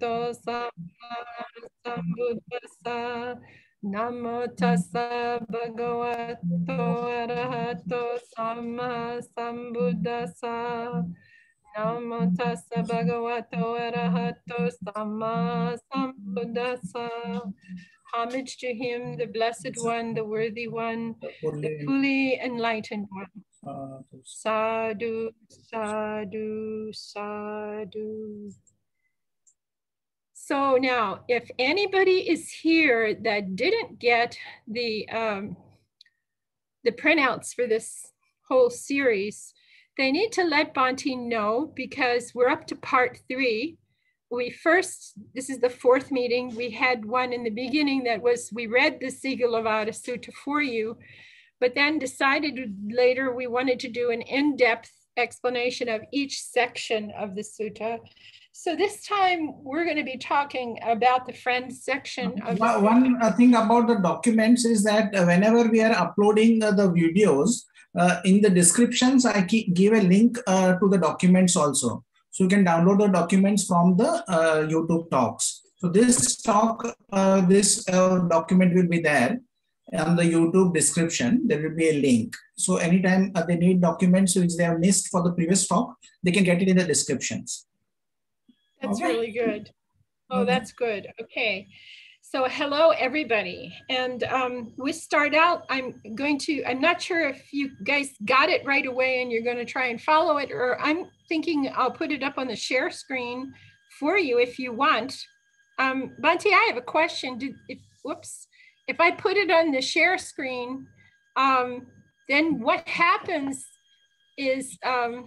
Bhagavato Samma Sambuddha. Namo tassa Bhagavato Arahato Samma Sambuddha. Namo tassa Bhagavato Arahato Samma Sambuddha. Homage to him, the blessed one, the worthy one, the fully enlightened one. Sadhu, sadhu, sadhu. So now, if anybody is here that didn't get the printouts for this whole series, they need to let Bhante know, because we're up to part 3. This is the 4th meeting. We had one in the beginning that was, we read the Sigālovāda Sutta for you, but then decided later we wanted to do an in-depth explanation of each section of the sutta. So this time we're going to be talking about the friends section. One thing about the documents is that whenever we are uploading the videos, in the descriptions, I give a link to the documents also. So you can download the documents from the YouTube talks. So this talk, this document will be there on the YouTube description. There will be a link. So anytime they need documents which they have missed for the previous talk, they can get it in the descriptions. That's really good. Oh, that's good. Okay. So hello, everybody. And we start out, I'm not sure if you guys got it right away and you're going to try and follow it, or I'm thinking I'll put it up on the share screen for you if you want. Bhante, I have a question. If I put it on the share screen, then what happens is, wait a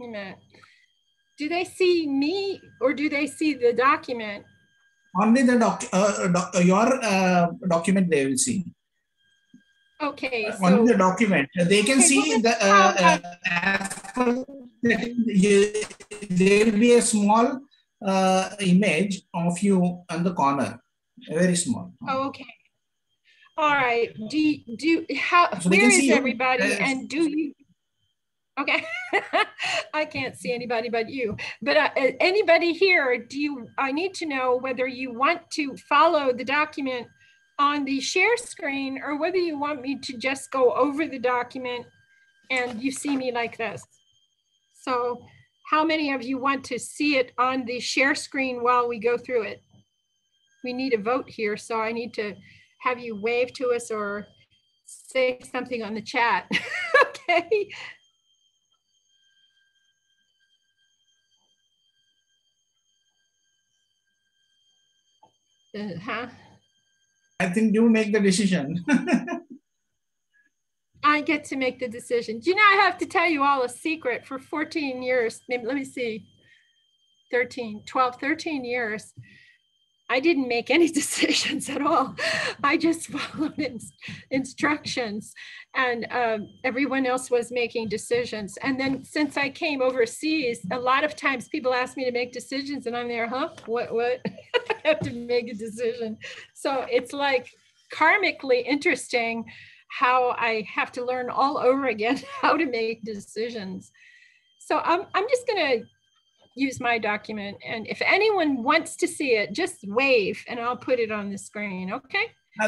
minute. Do they see me or do they see the document? Only the your document they will see. Okay. Only the document. They can see the, there will be a small image of you on the corner, very small. Oh, okay. All right. Where is everybody and do you? Okay, I can't see anybody but you. But anybody here, I need to know whether you want to follow the document on the share screen or whether you want me to just go over the document and you see me like this. So how many of you want to see it on the share screen while we go through it? We need a vote here, so I need to have you wave to us or say something on the chat, okay? I think you make the decision. I get to make the decision. Do you know, I have to tell you all a secret. For 14 years, maybe, let me see, 13 years, I didn't make any decisions at all. I just followed instructions and everyone else was making decisions. And then since I came overseas, a lot of times people ask me to make decisions and I'm there, huh? What? I have to make a decision. So it's like karmically interesting how I have to learn all over again how to make decisions. So I'm just going to use my document, and if anyone wants to see it, just wave and I'll put it on the screen, okay?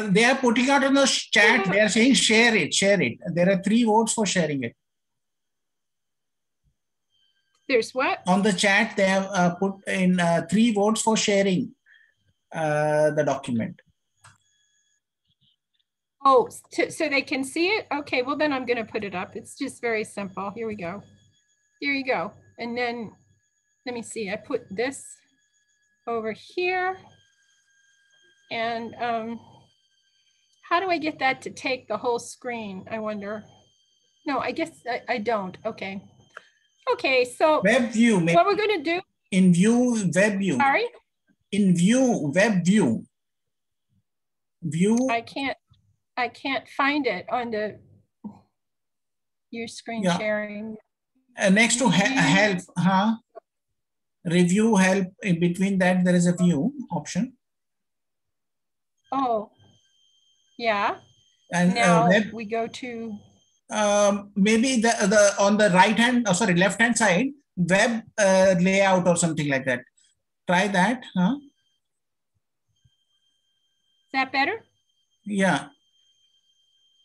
They are putting out in the chat, yeah. They are saying share it, share it. There are 3 votes for sharing it. There's what? On the chat, they have put in 3 votes for sharing the document. Oh, so they can see it? Okay, well then I'm gonna put it up. It's just very simple. Here we go. Here you go. And then, let me see, I put this over here. And how do I get that to take the whole screen, I wonder? No, I guess I don't, okay. Okay, so web view, what we're gonna do? In view, web view. Sorry? In view, web view. View. I can't find it on your screen, yeah. Sharing. Next to help, huh? Review, help, in between that there is a view option. Oh, yeah. And now we go to maybe the on the right hand, oh, sorry, left hand side, web layout or something like that. try that. Huh? Is that better? Yeah.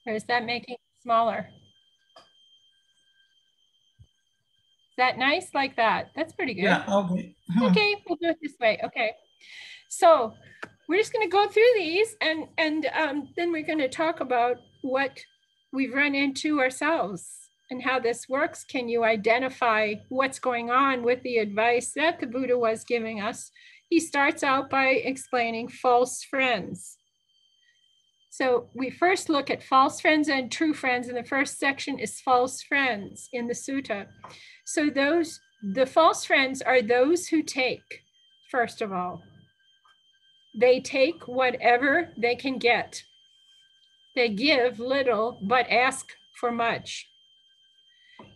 Or is that making it smaller? Is that nice? Like that? That's pretty good. Yeah, okay. Huh. Okay, we'll do it this way. Okay. So we're just going to go through these and then we're going to talk about what we've run into ourselves and how this works. Can you identify what's going on with the advice that the Buddha was giving us? He starts out by explaining false friends. So we first look at false friends and true friends, and the first section is false friends in the sutta. So the false friends are those who take, first of all. They take whatever they can get. They give little, but ask for much.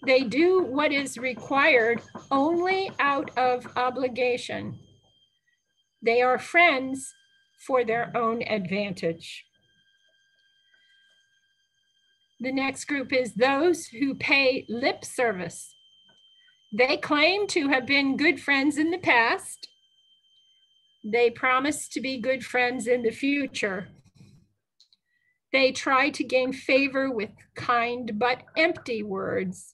They do what is required only out of obligation. They are friends for their own advantage. The next group is those who pay lip service. They claim to have been good friends in the past. They promise to be good friends in the future. They try to gain favor with kind but empty words.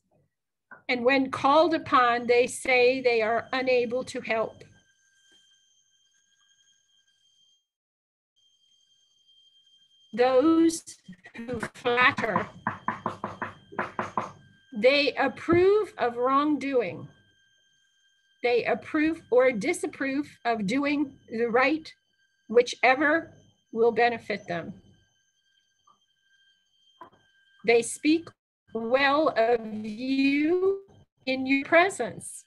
And when called upon, they say they are unable to help. Those who flatter, they approve of wrongdoing. They approve or disapprove of doing the right, whichever will benefit them. They speak well of you in your presence.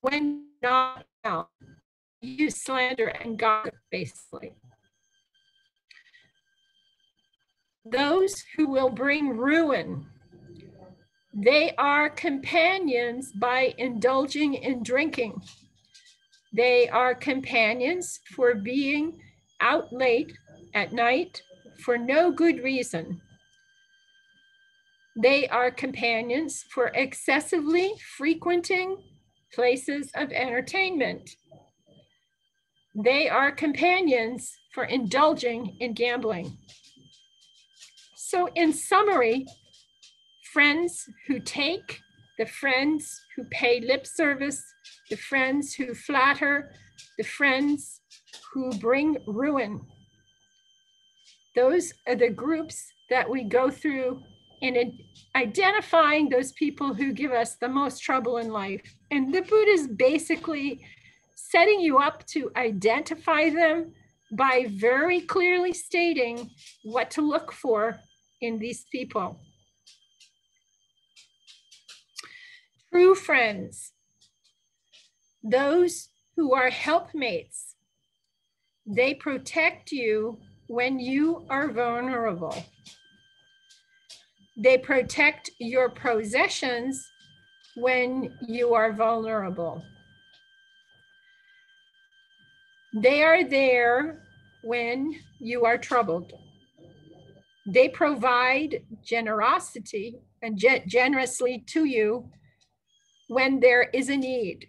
When not now, you slander and gossip basically. Those who will bring ruin, they are companions by indulging in drinking. They are companions for being out late at night for no good reason. They are companions for excessively frequenting places of entertainment. They are companions for indulging in gambling. So in summary, friends who take, the friends who pay lip service, the friends who flatter, the friends who bring ruin. Those are the groups that we go through in identifying those people who give us the most trouble in life. And the Buddha is basically setting you up to identify them by very clearly stating what to look for in these people. True friends, those who are helpmates, they protect you when you are vulnerable. They protect your possessions when you are vulnerable. They are there when you are troubled. They provide generosity and generously to you when there is a need.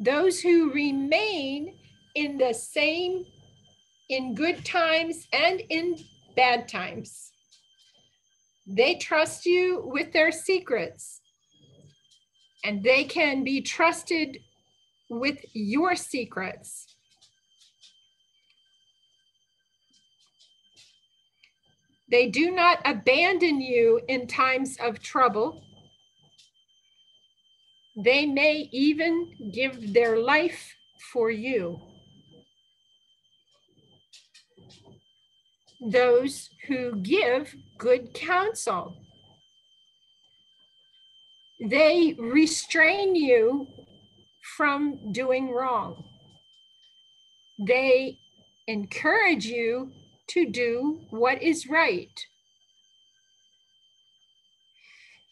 Those who remain in the same, in good times and in bad times. They trust you with their secrets, and they can be trusted with your secrets. They do not abandon you in times of trouble. They may even give their life for you. Those who give good counsel, they restrain you from doing wrong. They encourage you to do what is right.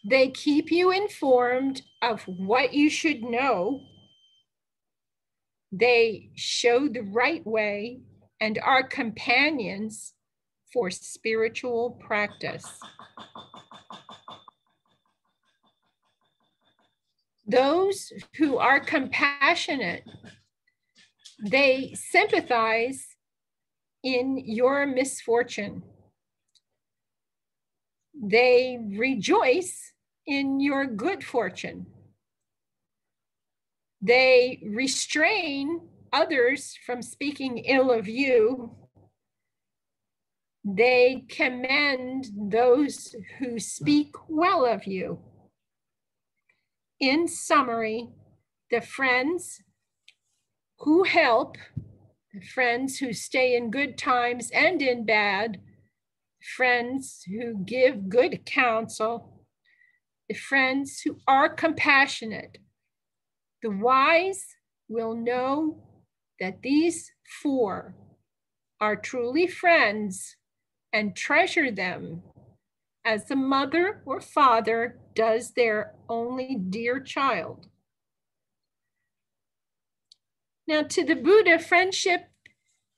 They keep you informed of what you should know. They show the right way and are companions for spiritual practice. Those who are compassionate, they sympathize in your misfortune. They rejoice in your good fortune. They restrain others from speaking ill of you. They commend those who speak well of you. In summary, the friends who help, the friends who stay in good times and in bad, friends who give good counsel, the friends who are compassionate, the wise will know that these four are truly friends and treasure them as the mother or father does their only dear child. Now, to the Buddha, friendship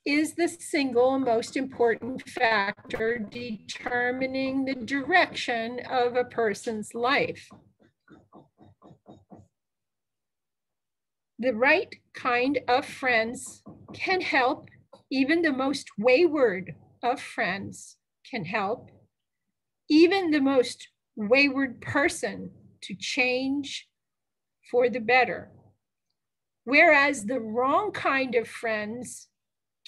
is the single most important factor determining the direction of a person's life. The right kind of friends can help, even the most wayward of friends can help, even the most wayward person to change for the better. Whereas the wrong kind of friends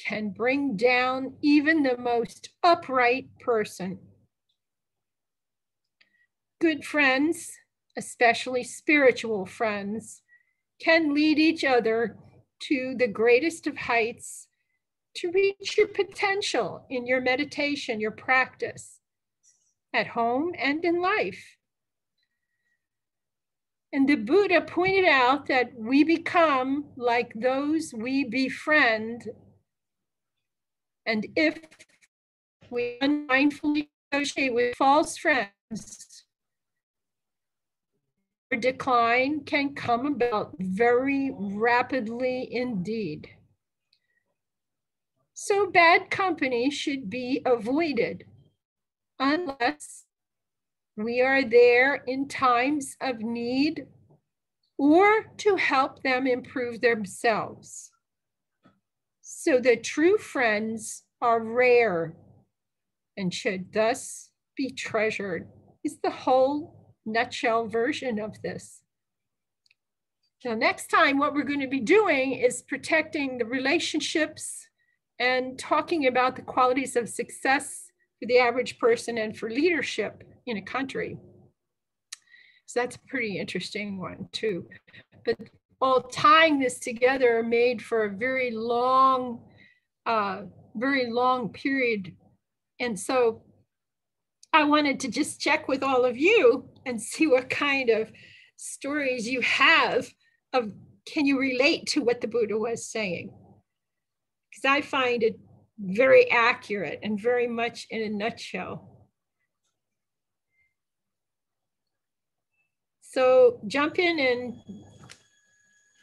can bring down even the most upright person. Good friends, especially spiritual friends, can lead each other to the greatest of heights, to reach your potential in your meditation, your practice, at home and in life. And the Buddha pointed out that we become like those we befriend. And if we unmindfully associate with false friends, our decline can come about very rapidly indeed. So bad company should be avoided unless we are there in times of need or to help them improve themselves. So the true friends are rare and should thus be treasured, is the whole nutshell version of this. Now, next time, what we're going to be doing is protecting the relationships and talking about the qualities of success for the average person and for leadership in a country. So that's a pretty interesting one too. But all tying this together made for a very long period. And so I wanted to just check with all of you and see what kind of stories you have of, can you relate to what the Buddha was saying? Because I find it very accurate and very much in a nutshell. So jump in and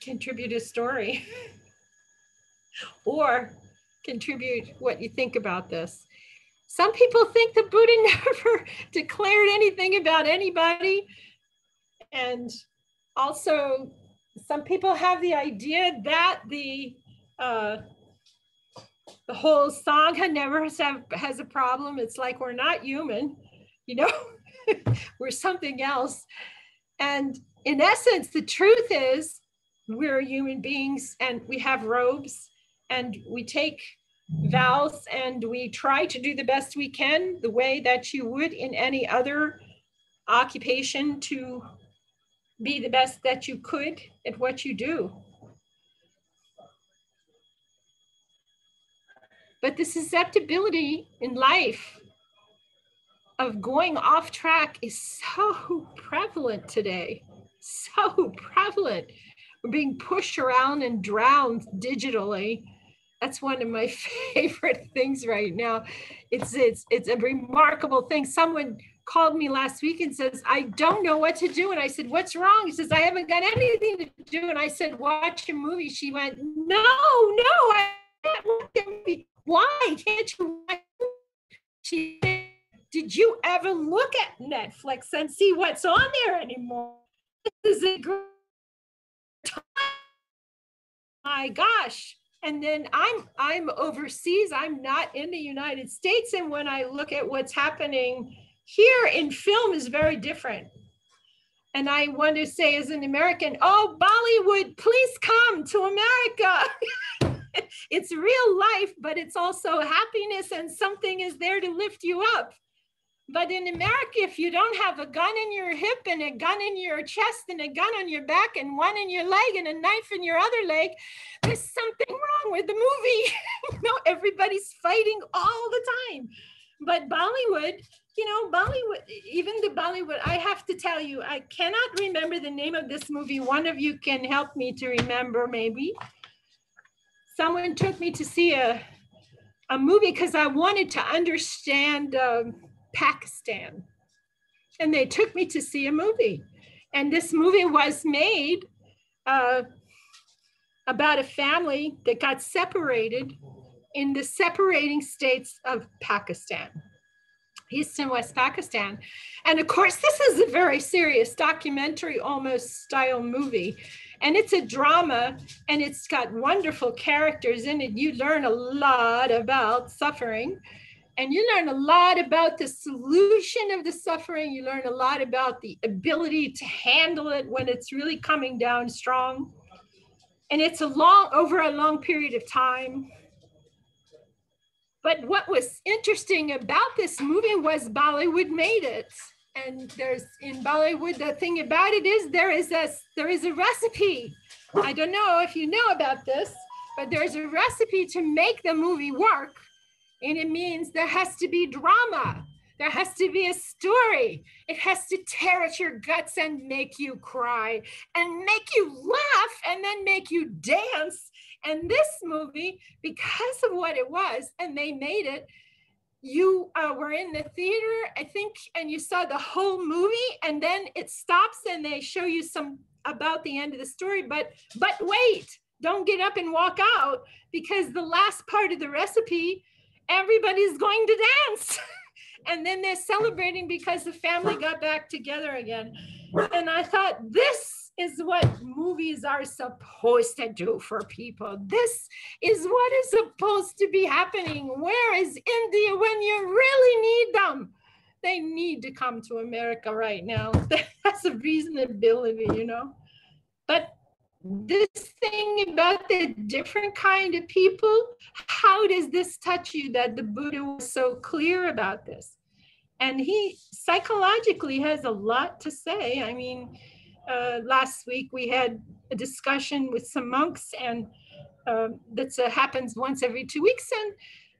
contribute a story or contribute what you think about this. Some people think the Buddha never declared anything about anybody. And also some people have the idea that the whole Sangha never has a problem. It's like, we're not human, you know, we're something else. And in essence, the truth is we're human beings and we have robes and we take vows and we try to do the best we can the way that you would in any other occupation to be the best that you could at what you do. But the susceptibility in life of going off track is so prevalent today, so prevalent. We're being pushed around and drowned digitally. That's one of my favorite things right now. It's a remarkable thing. Someone called me last week and says, I don't know what to do. And I said, what's wrong? He says, I haven't got anything to do. And I said, watch a movie. She went, no, I can't watch a movie. Why can't you? She said, did you ever look at Netflix and see what's on there anymore? This is a great my gosh. And then I'm overseas, I'm not in the United States. And when I look at what's happening here in film is very different. And I want to say as an American, oh, Bollywood, please come to America. It's real life, but it's also happiness and something is there to lift you up. But in America, if you don't have a gun in your hip and a gun in your chest and a gun on your back and one in your leg and a knife in your other leg, there's something wrong with the movie. You know, everybody's fighting all the time. But Bollywood, you know, Bollywood, even the Bollywood, I have to tell you, I cannot remember the name of this movie. One of you can help me to remember, maybe. Someone took me to see a movie because I wanted to understand Pakistan. And they took me to see a movie. And this movie was made about a family that got separated in the separating states of Pakistan, East and West Pakistan. And of course, this is a very serious documentary, almost style movie. And it's a drama and it's got wonderful characters in it. You learn a lot about suffering. And you learn a lot about the solution of the suffering. You learn a lot about the ability to handle it when it's really coming down strong. And it's over a long period of time. But what was interesting about this movie was Bollywood made it. And there's in Bollywood, the thing about it is there is a recipe. I don't know if you know about this, but there's a recipe to make the movie work. And it means there has to be drama. There has to be a story. It has to tear at your guts and make you cry and make you laugh and then make you dance. And this movie, because of what it was, and they made it, you were in the theater, I think, and you saw the whole movie and then it stops and they show you some about the end of the story, but wait, don't get up and walk out because the last part of the recipe, everybody's going to dance. And then they're celebrating because the family got back together again. And I thought, this is what movies are supposed to do for people. This is what is supposed to be happening. Where is India when you really need them? They need to come to America right now. That's a reasonability, you know. But this thing about the different kind of people, how does this touch you that the Buddha was so clear about this? And he psychologically has a lot to say. I mean, last week we had a discussion with some monks and that happens once every 2 weeks. And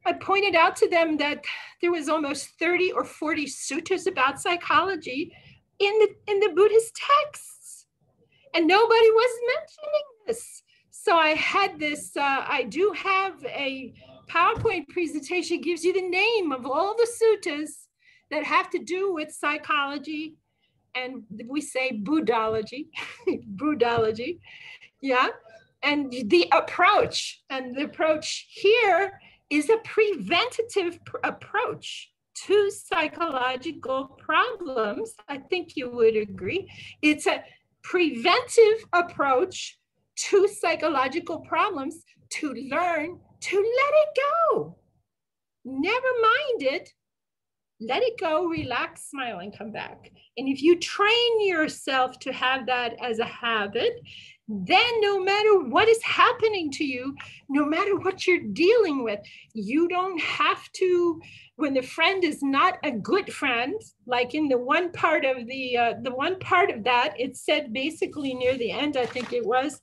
I pointed out to them that there was almost 30 or 40 suttas about psychology in the Buddhist texts. And nobody was mentioning this. So I had this, I do have a PowerPoint presentation, gives you the name of all the suttas that have to do with psychology. And we say Buddhology, Buddhology, yeah. And the approach, here is a preventative approach to psychological problems. I think you would agree. It's a preventive approach to psychological problems, to learn to let it go. Never mind it, let it go, relax, smile, and come back. And if you train yourself to have that as a habit, then no matter what is happening to you, no matter what you're dealing with, you don't have to, when the friend is not a good friend, like in the one part of the one part of that, it said basically near the end, I think it was,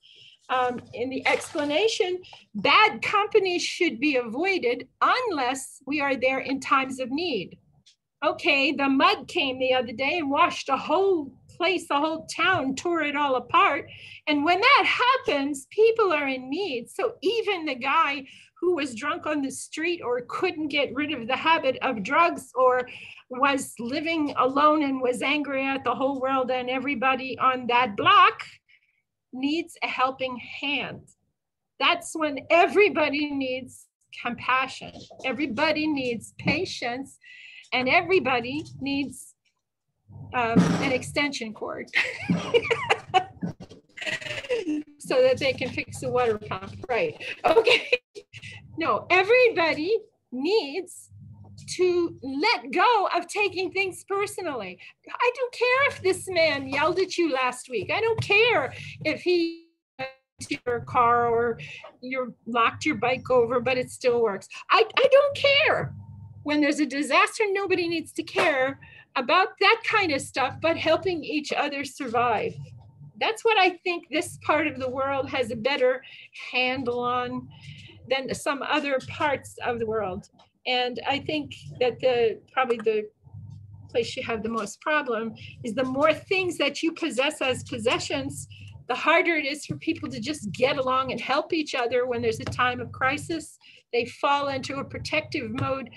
in the explanation, bad company should be avoided unless we are there in times of need. Okay, the mud came the other day and washed a whole place, the whole town, tore it all apart. And when that happens, people are in need. So even the guy who was drunk on the street or couldn't get rid of the habit of drugs or was living alone and was angry at the whole world and everybody on that block needs a helping hand. That's when everybody needs compassion. Everybody needs patience and everybody needs an extension cord. so that they can fix the water pump, right? Okay. No, everybody needs to let go of taking things personally. I don't care if this man yelled at you last week. I don't care if he hit your car or you knocked your bike over, but it still works. I don't care. When there's a disaster, nobody needs to care about that kind of stuff, but helping each other survive. That's what I think this part of the world has a better handle on than some other parts of the world. And I think that probably the place you have the most problem is the more things that you possess as possessions, the harder it is for people to just get along and help each other when there's a time of crisis. They fall into a protective mode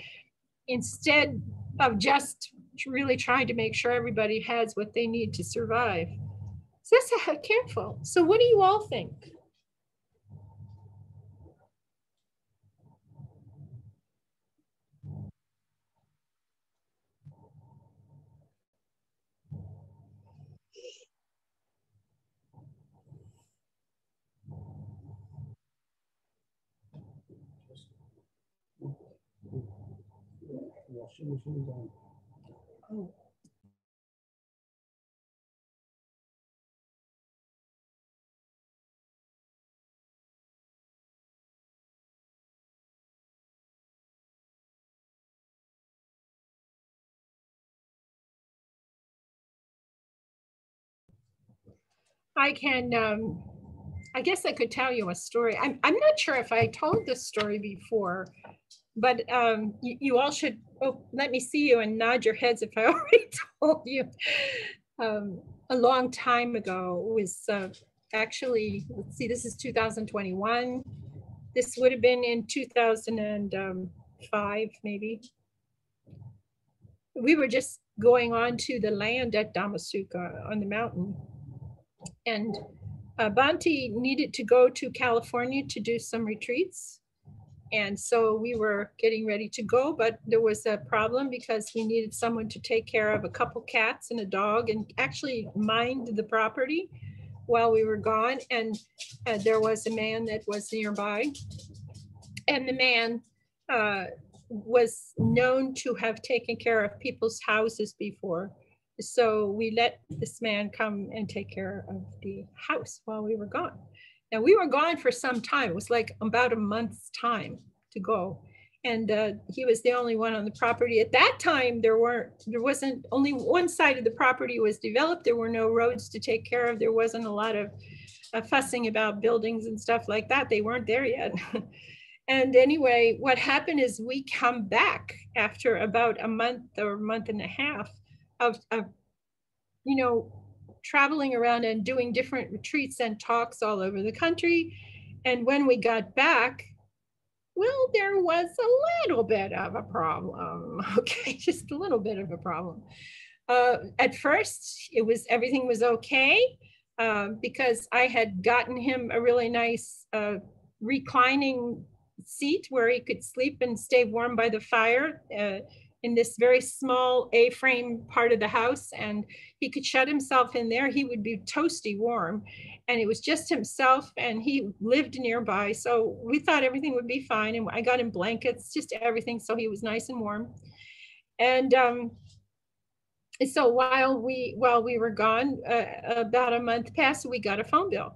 instead of just really trying to make sure everybody has what they need to survive. So that's careful. So what do you all think? Oh. I can, I guess I could tell you a story. I'm not sure if I told this story before, but you all should, oh, let me see you and nod your heads if I already told you. A long time ago was actually, let's see, this is 2021. This would have been in 2005, maybe. We were just going on to the land at Dhammasuka on the mountain. And Bhante needed to go to California to do some retreats. And so we were getting ready to go, but there was a problem because we needed someone to take care of a couple cats and a dog and actually mind the property while we were gone. And there was a man that was nearby. And the man was known to have taken care of people's houses before. So we let this man come and take care of the house while we were gone. Now we were gone for some time. It was like about a month's time to go. And he was the only one on the property. At that time, there wasn't only one side of the property was developed. There were no roads to take care of. There wasn't a lot of fussing about buildings and stuff like that. They weren't there yet. And anyway, what happened is we come back after about a month or month and a half of you know, traveling around and doing different retreats and talks all over the country. And when we got back, well, there was a little bit of a problem. Okay, just a little bit of a problem. At first, everything was okay because I had gotten him a really nice reclining seat where he could sleep and stay warm by the fire. In this very small A-frame part of the house, and he could shut himself in there. He would be toasty warm, and it was just himself, and he lived nearby. So we thought everything would be fine, and I got him blankets, just everything, so he was nice and warm. And so while we were gone, about a month passed, we got a phone bill.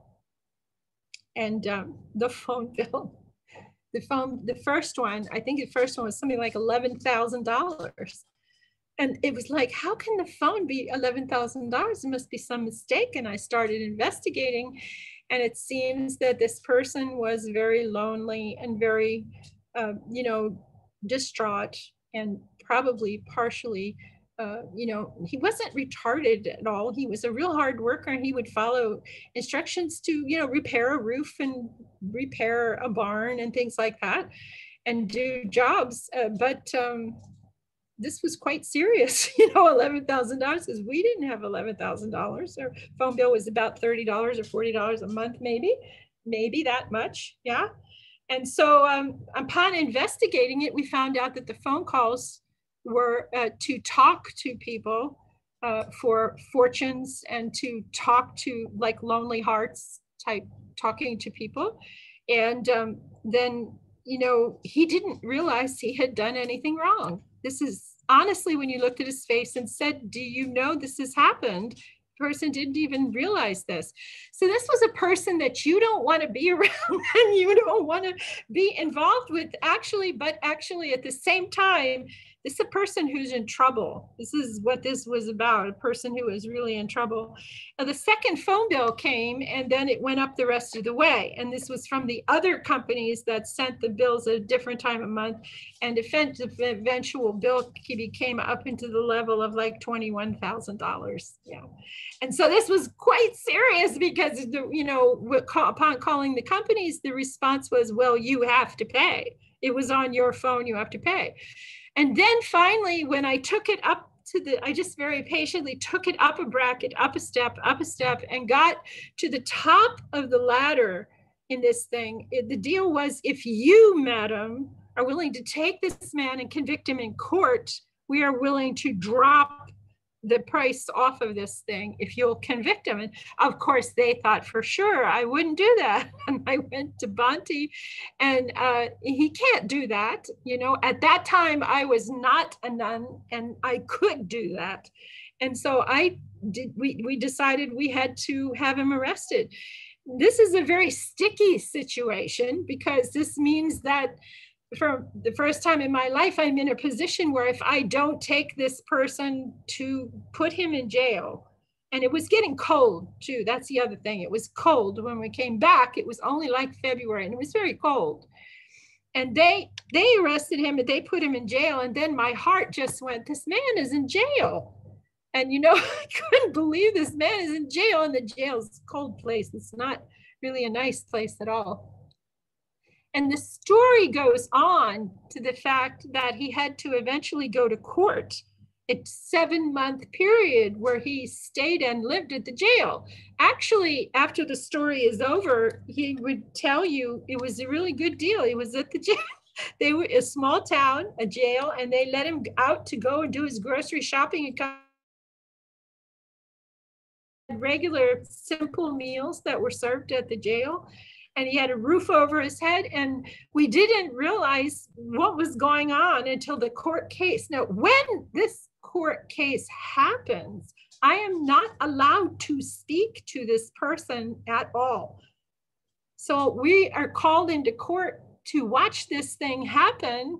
And the phone bill, the first one, I think the first one was something like $11,000. And it was like, how can the phone be $11,000? There must be some mistake. And I started investigating. And it seems that this person was very lonely and very, you know, distraught and probably partially, you know, he wasn't retarded at all. He was a real hard worker, and he would follow instructions to, you know, repair a roof and repair a barn and things like that and do jobs. But this was quite serious, you know, $11,000, because we didn't have $11,000. Our phone bill was about $30 or $40 a month, maybe that much. Yeah. And so upon investigating it, we found out that the phone calls were to talk to people for fortunes and to talk to like lonely hearts, type talking to people. And then, you know, he didn't realize he had done anything wrong. This is honestly, when you looked at his face and said, do you know this has happened? The person didn't even realize this. So this was a person that you don't want to be around and you don't want to be involved with actually, but actually at the same time, this is a person who's in trouble. This is what this was about, a person who was really in trouble. Now, the second phone bill came and then it went up the rest of the way. And this was from the other companies that sent the bills at a different time of month. And the eventual bill came up into the level of like $21,000. Yeah. And so this was quite serious because, you know, upon calling the companies, the response was, well, you have to pay. It was on your phone, you have to pay. And then finally, when I took it up to the, I just very patiently took it up a bracket, up a step, and got to the top of the ladder in this thing. The deal was, if you, madam, are willing to take this man and convict him in court, we are willing to drop the price off of this thing if you'll convict him. And of course, they thought for sure I wouldn't do that. And I went to Bhante and he can't do that. You know, at that time, I was not a nun and I could do that. And so I did, we decided we had to have him arrested. This is a very sticky situation because this means that for the first time in my life, I'm in a position where if I don't take this person to put him in jail, and it was getting cold too, that's the other thing. It was cold when we came back, it was only like February and it was very cold. And they arrested him and they put him in jail. And then my heart just went, this man is in jail. And you know, I couldn't believe this man is in jail, and the jail's a cold place. It's not really a nice place at all. And the story goes on to the fact that he had to eventually go to court. It's a 7-month period where he stayed and lived at the jail. Actually, after the story is over, he would tell you it was a really good deal. He was at the jail. They were a small town, a jail, and they let him out to go and do his grocery shopping and come. Regular simple meals that were served at the jail. And he had a roof over his head, and we didn't realize what was going on until the court case. Now, when this court case happens, I am not allowed to speak to this person at all. So we are called into court to watch this thing happen,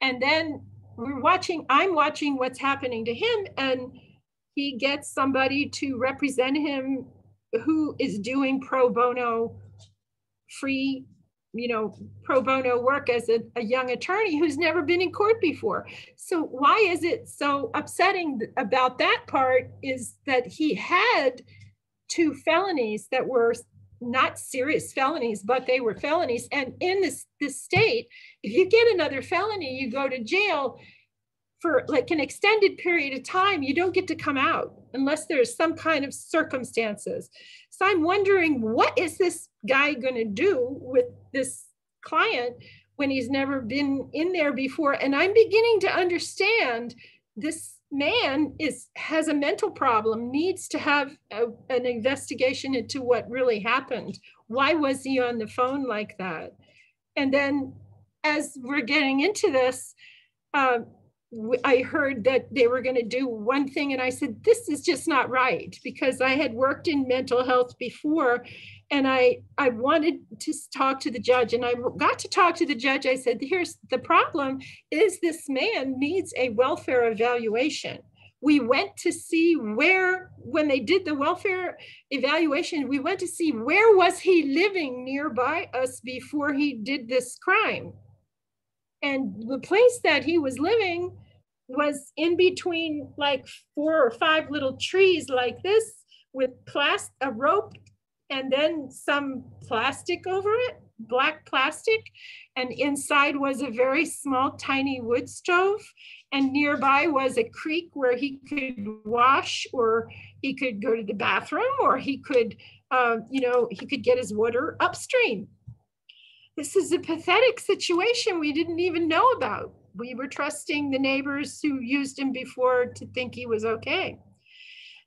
and then we're watching, I'm watching what's happening to him, and he gets somebody to represent him who is doing pro bono free, you know, pro bono work as a young attorney who's never been in court before. So why is it so upsetting about that part is that he had 2 felonies that were not serious felonies, but they were felonies. And in this state, if you get another felony, you go to jail for like an extended period of time. You don't get to come out unless there's some kind of circumstances. So I'm wondering, what is this guy going to do with this client when he's never been in there before? And I'm beginning to understand this man has a mental problem, needs to have an investigation into what really happened. Why was he on the phone like that? And then as we're getting into this, I heard that they were going to do one thing, and I said, this is just not right, because I had worked in mental health before, and I wanted to talk to the judge, and I got to talk to the judge. I said, here's the problem, is this man needs a welfare evaluation. We went to see where, when they did the welfare evaluation, we went to see where was he living nearby us before he did this crime. And the place that he was living was in between like 4 or 5 little trees like this with a rope and then some plastic over it, black plastic. And inside was a very small, tiny wood stove. And nearby was a creek where he could wash, or he could go to the bathroom, or he could, you know, he could get his water upstream. This is a pathetic situation we didn't even know about. We were trusting the neighbors who used him before to think he was okay.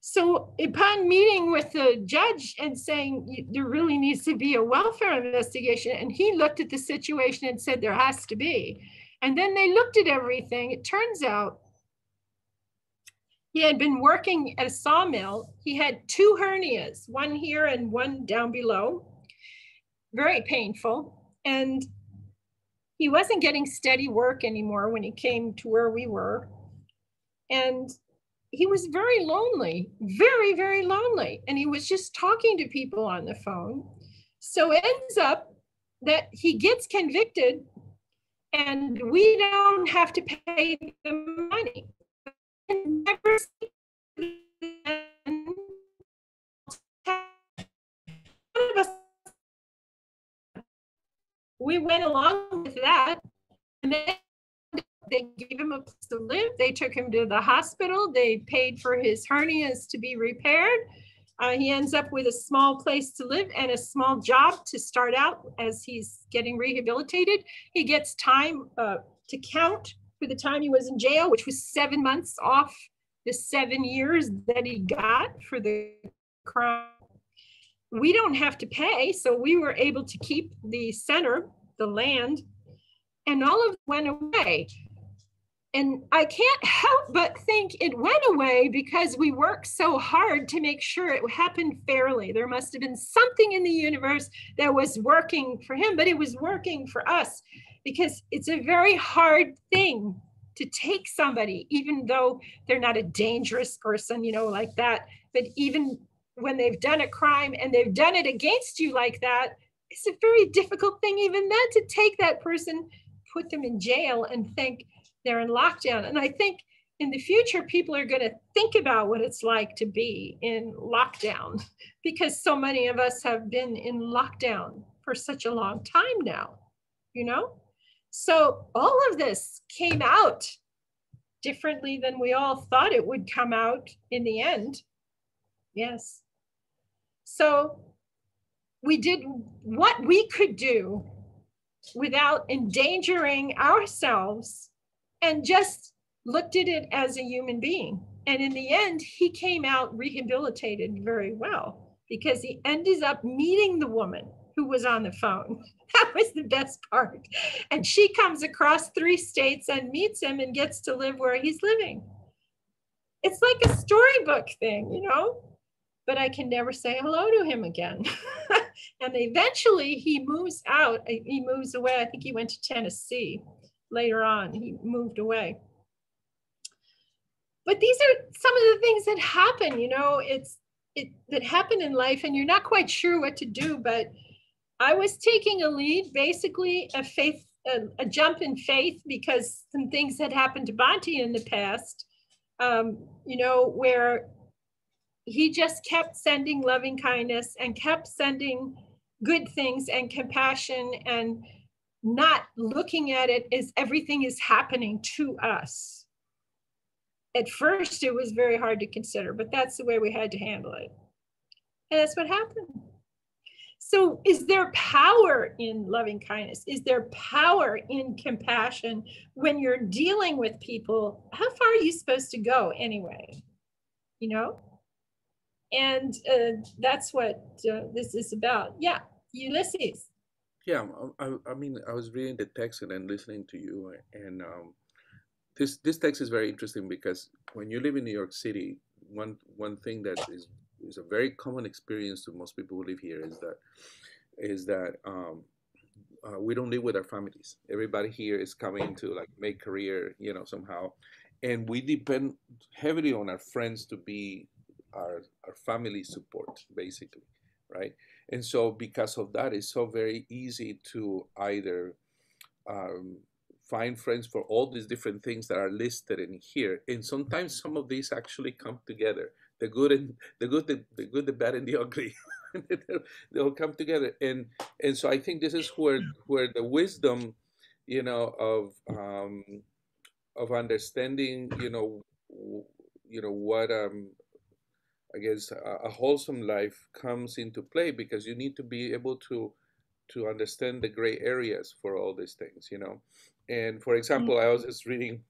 So upon meeting with the judge and saying, there really needs to be a welfare investigation, and he looked at the situation and said, there has to be. And then they looked at everything. It turns out he had been working at a sawmill. He had two hernias, one here and one down below, very painful. And he wasn't getting steady work anymore when he came to where we were. And he was very lonely, very, very lonely. And he was just talking to people on the phone. So it ends up that he gets convicted and we don't have to pay the money. We went along with that, and then they gave him a place to live. They took him to the hospital. They paid for his hernias to be repaired. He ends up with a small place to live and a small job to start out as he's getting rehabilitated. He gets time to count for the time he was in jail, which was 7 months off the 7 years that he got for the crime. We don't have to pay, so we were able to keep the center, the land, and all of it went away. And I can't help but think it went away because we worked so hard to make sure it happened fairly. There must have been something in the universe that was working for him, but it was working for us. Because it's a very hard thing to take somebody, even though they're not a dangerous person, you know, like that. But even when they've done a crime and they've done it against you like that, it's a very difficult thing even then to take that person, put them in jail and think they're in lockdown. And I think in the future, people are going to think about what it's like to be in lockdown, because so many of us have been in lockdown for such a long time now, you know? So all of this came out differently than we all thought it would come out in the end. Yes. So we did what we could do without endangering ourselves and just looked at it as a human being. And in the end, he came out rehabilitated very well because he ended up meeting the woman who was on the phone. That was the best part. And she comes across 3 states and meets him and gets to live where he's living. It's like a storybook thing, you know, but I can never say hello to him again. And eventually he moves out, he moves away. I think he went to Tennessee later on, he moved away. But these are some of the things that happen, you know, that happen in life and you're not quite sure what to do, but I was taking a lead, basically a jump in faith, because some things had happened to Bhante in the past, you know, where he just kept sending loving kindness and kept sending good things and compassion and not looking at it as everything is happening to us. At first, it was very hard to consider, but that's the way we had to handle it. And that's what happened. So is there power in loving kindness? Is there power in compassion when you're dealing with people? How far are you supposed to go anyway? You know? And that's what this is about. Yeah, Ulysses. Yeah, I mean, I was reading the text and then listening to you. And this text is very interesting because when you live in New York City, one thing that is a very common experience to most people who live here is that we don't live with our families. Everybody here is coming to like make career, you know, somehow. And we depend heavily on our friends to be our family support, basically, right? And so because of that, it's so very easy to either find friends for all these different things that are listed in here. And sometimes some of these actually come together. The good and the bad and the ugly, they'll come together, and so I think this is where the wisdom, you know, of understanding, you know what I guess a wholesome life comes into play, because you need to be able to understand the gray areas for all these things, you know. And for example, I was just reading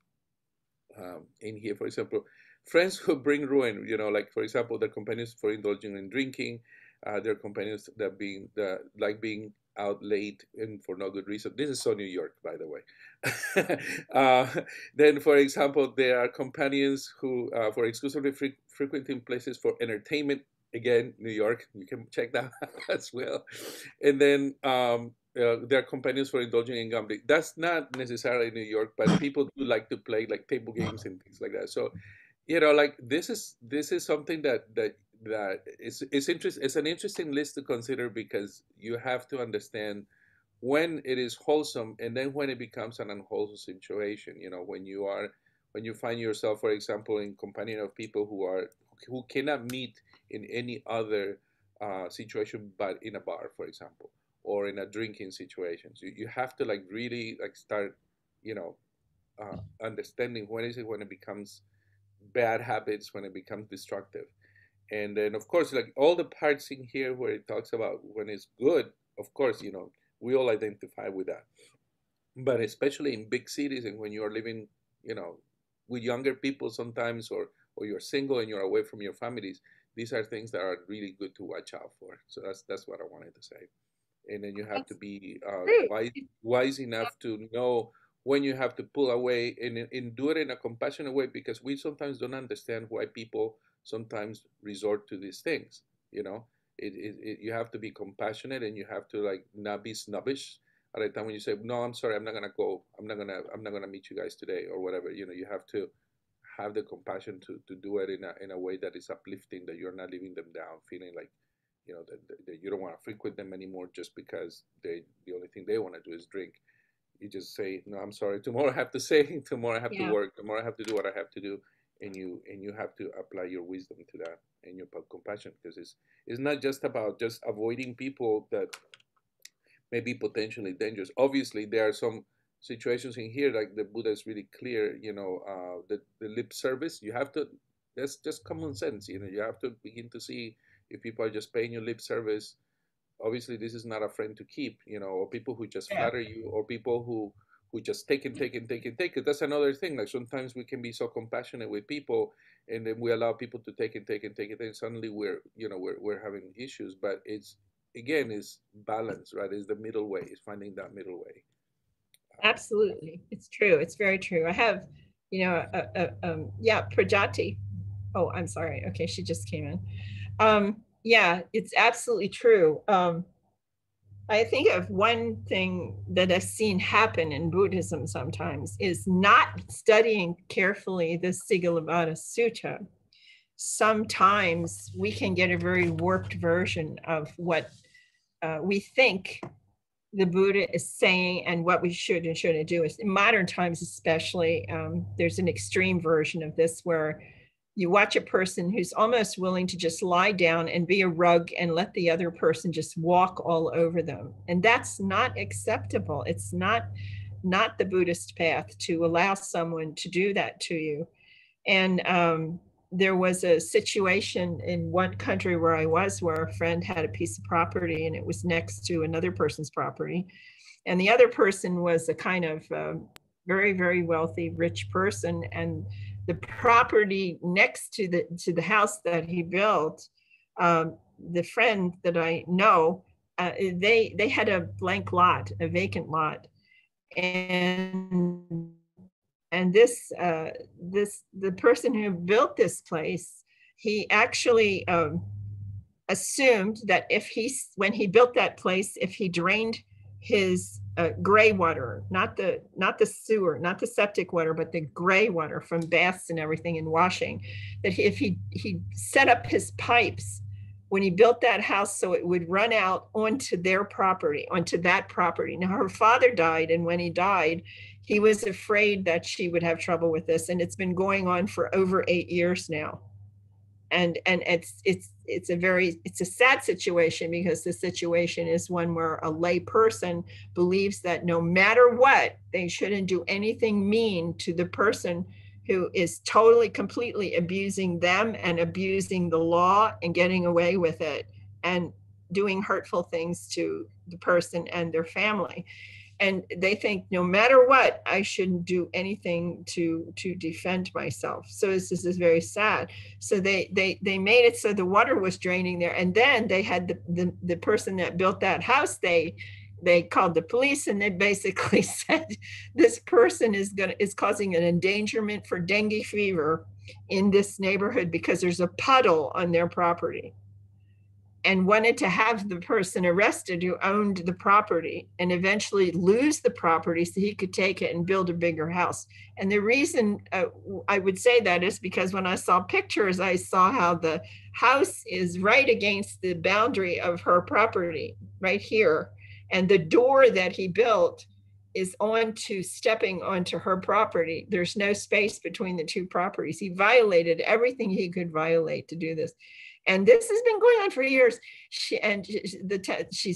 in here, for example, friends who bring ruin, you know, like, for example, their companions for indulging in drinking, their companions that being out late and for no good reason. This is so New York, by the way. Then, for example, there are companions who for exclusively frequenting places for entertainment. Again, New York, you can check that out as well. And then there are companions for indulging in gambling. That's not necessarily New York, but people do like to play like table games and things like that. So, you know, like this is something that is interesting. It's an interesting list to consider because you have to understand when it is wholesome and then when it becomes an unwholesome situation. You know, when you find yourself, for example, in company of people who cannot meet in any other situation but in a bar, for example, or in a drinking situation. So you have to like really like start, you know, understanding when it becomes bad habits, when it becomes destructive. And then, of course, like all the parts in here where it talks about when it's good, of course, you know, we all identify with that. But especially in big cities and when you are living, you know, with younger people sometimes, or you're single and you're away from your families, these are things that are really good to watch out for. So that's what I wanted to say. And then you have to be wise enough to know when you have to pull away and do it in a compassionate way, because we sometimes don't understand why people sometimes resort to these things. You know, you have to be compassionate and you have to like not be snobbish at a time when you say, no, I'm sorry, I'm not going to go. I'm not going to meet you guys today or whatever. You know, you have to have the compassion to do it in a way that is uplifting, that you're not leaving them down, feeling like, you know, that you don't want to frequent them anymore just because the only thing they want to do is drink. You just say, no, I'm sorry, tomorrow I have to say, tomorrow I have to work, tomorrow I have to do what I have to do. And you have to apply your wisdom to that and your compassion, because it's not just about just avoiding people that may be potentially dangerous. Obviously, there are some situations in here, like the Buddha is really clear, you know, the lip service, you have to, that's just common sense, you know, you have to begin to see if people are just paying you lip service. Obviously, this is not a friend to keep, you know, or people who just flatter you, or people who just take and take. That's another thing. Like sometimes we can be so compassionate with people and then we allow people to take and take. And suddenly we're having issues, but it's, again, is balance, right? It's the middle way. It's finding that middle way. Absolutely. It's true. It's very true. I have, you know, Prajati. Oh, I'm sorry. Okay. She just came in. Yeah, it's absolutely true. I think of one thing that I've seen happen in Buddhism sometimes is not studying carefully the Sigālovāda Sutta. Sometimes we can get a very warped version of what we think the Buddha is saying and what we should and shouldn't do. In modern times especially, there's an extreme version of this where you watch a person who's almost willing to just lie down and be a rug and let the other person just walk all over them. And that's not acceptable. It's not the Buddhist path to allow someone to do that to you. And there was a situation in one country where I was, where a friend had a piece of property and it was next to another person's property. And the other person was a kind of very, very wealthy, rich person. And the property next to the house that he built, the friend that I know, they had a blank lot, a vacant lot, and the person who built this place, he actually assumed that when he built that place, if he drained his gray water, not the sewer, not the septic water, but the gray water from baths and everything and washing, that if he set up his pipes when he built that house so it would run out onto that property. Now, her father died, and when he died, he was afraid that she would have trouble with this, and it's been going on for over 8 years now. And it's a sad situation, because the situation is one where a lay person believes that no matter what, they shouldn't do anything mean to the person who is totally, completely abusing them and abusing the law and getting away with it and doing hurtful things to the person and their family. And they think no matter what, I shouldn't do anything to defend myself. So this is very sad. So they made it so the water was draining there. And then they had the person that built that house, they called the police, and they basically said, this person is causing an endangerment for dengue fever in this neighborhood because there's a puddle on their property, and wanted to have the person arrested who owned the property and eventually lose the property so he could take it and build a bigger house. And the reason I would say that is because when I saw pictures, I saw how the house is right against the boundary of her property right here. And the door that he built is stepping onto her property. There's no space between the two properties. He violated everything he could violate to do this. And this has been going on for years. She's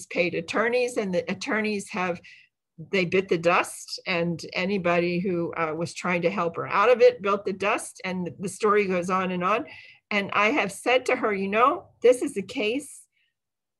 paid attorneys, and the attorneys they bit the dust, and anybody who was trying to help her out of it built the dust, and the story goes on. And I have said to her, this is a case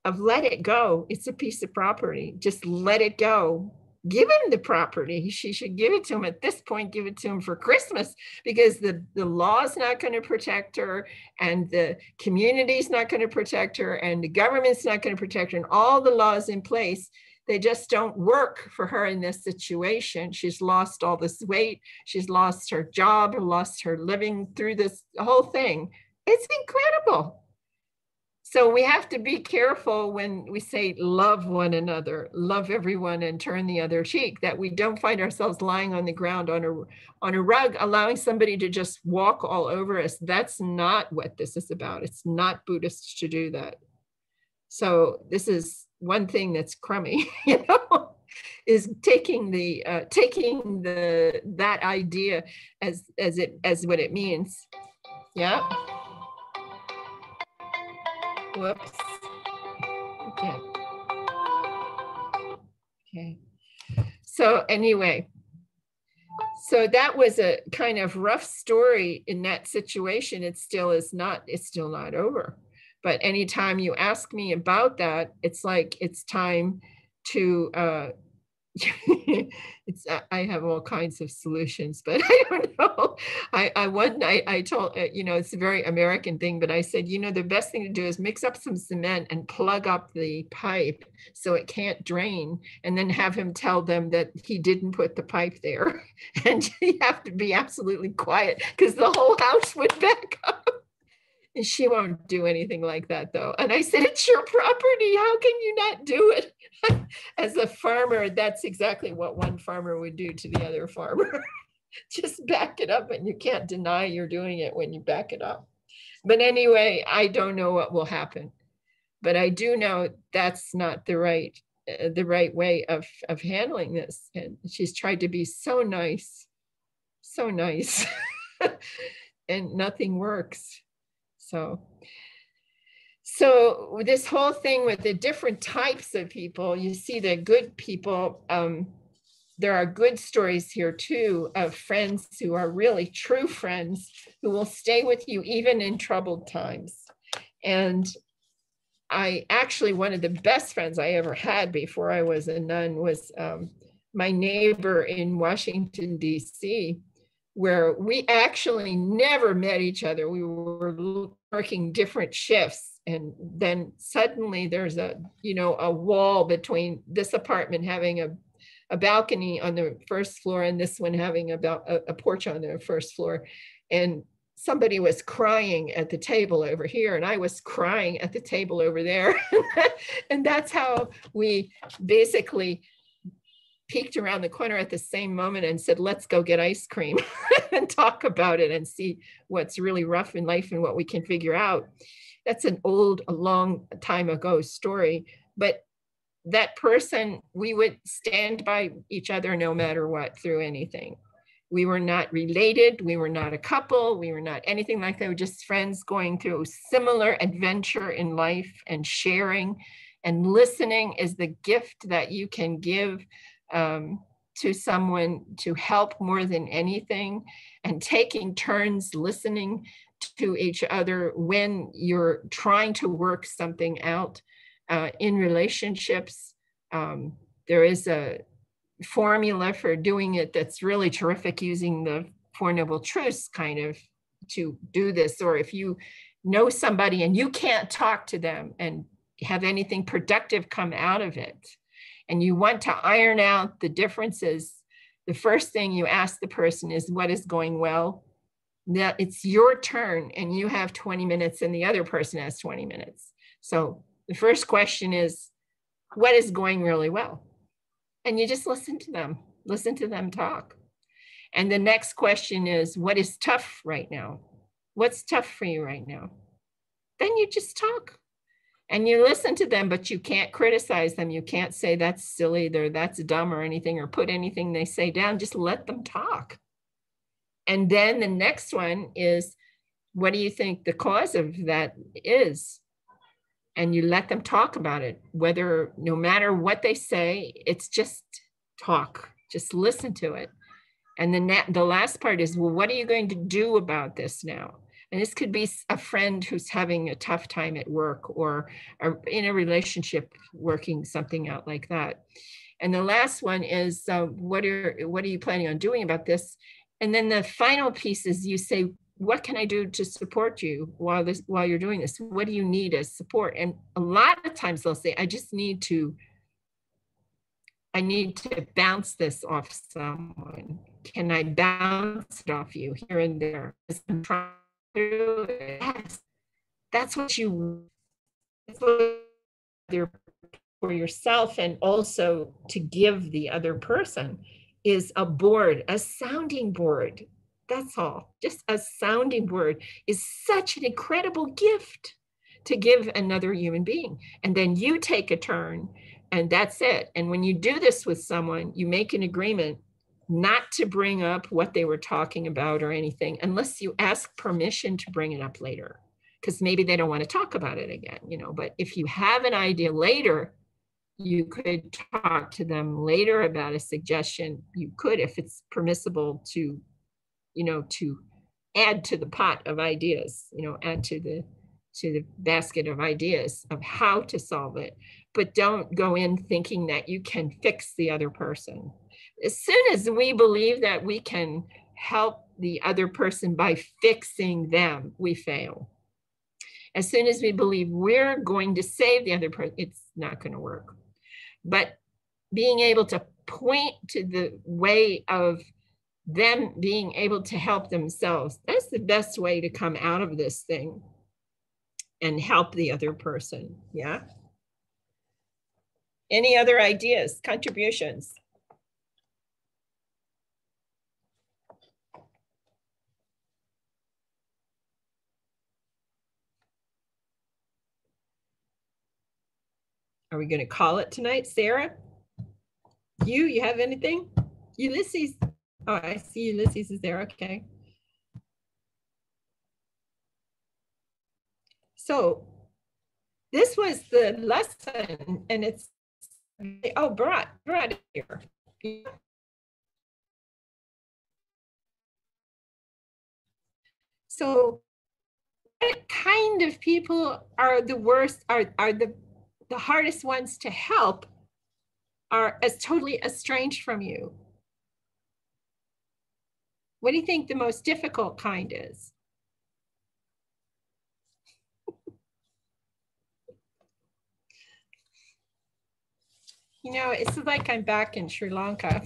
of let it go. It's a piece of property. Just let it go. Give him the property. She should give it to him at this point, give it to him for Christmas, because the law is not going to protect her, and the community is not going to protect her, and the government's not going to protect her, and all the laws in place, they just don't work for her in this situation. She's lost all this weight. She's lost her job, lost her living through this whole thing. It's incredible. So we have to be careful when we say love one another, love everyone, and turn the other cheek, that we don't find ourselves lying on the ground on a rug, allowing somebody to just walk all over us. That's not what this is about. It's not Buddhist to do that. So this is one thing that's crummy, is taking that idea as what it means. Yeah. Whoops. Okay. So anyway, so that was a kind of rough story in that situation. It's still not over. But anytime you ask me about that, it's like, it's time to, I have all kinds of solutions, but I don't know. I told, it's a very American thing, but I said, the best thing to do is mix up some cement and plug up the pipe so it can't drain, and then have him tell them that he didn't put the pipe there. And you have to be absolutely quiet because the whole house went back up. And she won't do anything like that, though. And I said, it's your property. How can you not do it? As a farmer, that's exactly what one farmer would do to the other farmer. Just back it up, and you can't deny you're doing it when you back it up. But anyway, I don't know what will happen. But I do know that's not the right way of handling this. And she's tried to be so nice, and nothing works. So this whole thing with the different types of people, you see the good people, there are good stories here too of friends who are really true friends who will stay with you even in troubled times. And one of the best friends I ever had before I was a nun was my neighbor in Washington, D.C., where we actually never met each other. We were working different shifts. And then suddenly there's a wall between this apartment having a balcony on the first floor and this one having a porch on the first floor. And somebody was crying at the table over here, and I was crying at the table over there. And that's how we basically peeked around the corner at the same moment and said, let's go get ice cream and talk about it and see what's really rough in life and what we can figure out. That's a long time ago story, but that person, we would stand by each other no matter what through anything. We were not related, we were not a couple, we were not anything like that. We were just friends going through similar adventure in life, and sharing and listening is the gift that you can give to someone to help more than anything, and taking turns listening to each other when you're trying to work something out in relationships. There is a formula for doing it that's really terrific, using the Four Noble Truths kind of to do this. Or if you know somebody and you can't talk to them and have anything productive come out of it, and you want to iron out the differences, the first thing you ask the person is, what is going well? Now it's your turn and you have 20 minutes and the other person has 20 minutes. So the first question is, what is going really well? And you just listen to them talk. And the next question is, what is tough right now? What's tough for you right now? Then you just talk and you listen to them, but you can't criticize them. You can't say that's silly, or that's dumb or anything, or put anything they say down, just let them talk. And then the next one is, what do you think the cause of that is? And you let them talk about it, whether, no matter what they say, it's just talk, just listen to it. And then the last part is, well, what are you going to do about this now? And this could be a friend who's having a tough time at work, or in a relationship, working something out like that. And the last one is, what are you planning on doing about this? And then the final piece is, you say, what can I do to support you while you're doing this? What do you need as support? And a lot of times they'll say, I need to bounce this off someone. Can I bounce it off you here and there? Yes. That's what you do for yourself, and also to give the other person is a board, a sounding board. That's all. Just a sounding board is such an incredible gift to give another human being. And then you take a turn and that's it. And when you do this with someone, you make an agreement not to bring up what they were talking about or anything, unless you ask permission to bring it up later, because maybe they don't want to talk about it again, you know. But if you have an idea later, you could talk to them later about a suggestion. You could, if it's permissible, to, you know, to add to the pot of ideas, you know, add to the basket of ideas of how to solve it. But don't go in thinking that you can fix the other person. As soon as we believe that we can help the other person by fixing them, we fail. As soon as we believe we're going to save the other person, it's not going to work. But being able to point to the way of them being able to help themselves, that's the best way to come out of this thing and help the other person. Yeah. Any other ideas, contributions? Are we going to call it tonight, Sarah? You have anything? Ulysses. Oh, I see Ulysses is there. Okay. So this was the lesson, and it's, oh, Bharat here. So what kind of people are the worst, are the hardest ones to help, are as totally estranged from you. What do you think the most difficult kind is? You know, it's like I'm back in Sri Lanka.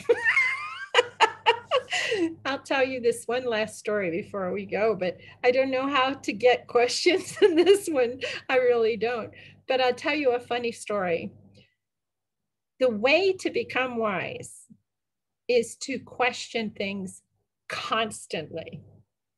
I'll tell you this one last story before we go, but I don't know how to get questions in this one. I really don't. But I'll tell you a funny story. The way to become wise is to question things constantly.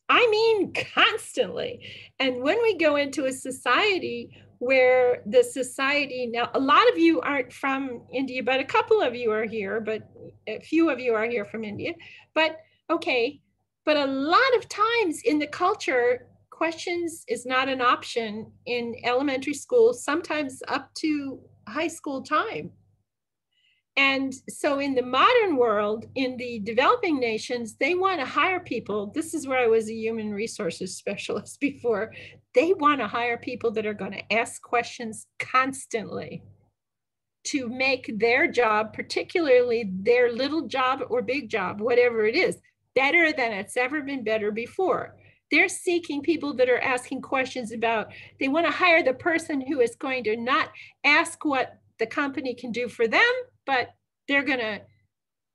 I mean, constantly. And when we go into a society where the society, now a lot of you aren't from India, but a couple of you are here, but a few of you are here from India, but okay. But a lot of times in the culture, questions is not an option in elementary school, sometimes up to high school time. And so in the modern world, in the developing nations, they want to hire people. This is where I was a human resources specialist before. They want to hire people that are going to ask questions constantly to make their job, particularly their little job or big job, whatever it is, better than it's ever been better before. They're seeking people that are asking questions about, they want to hire the person who is going to not ask what the company can do for them, but they're going to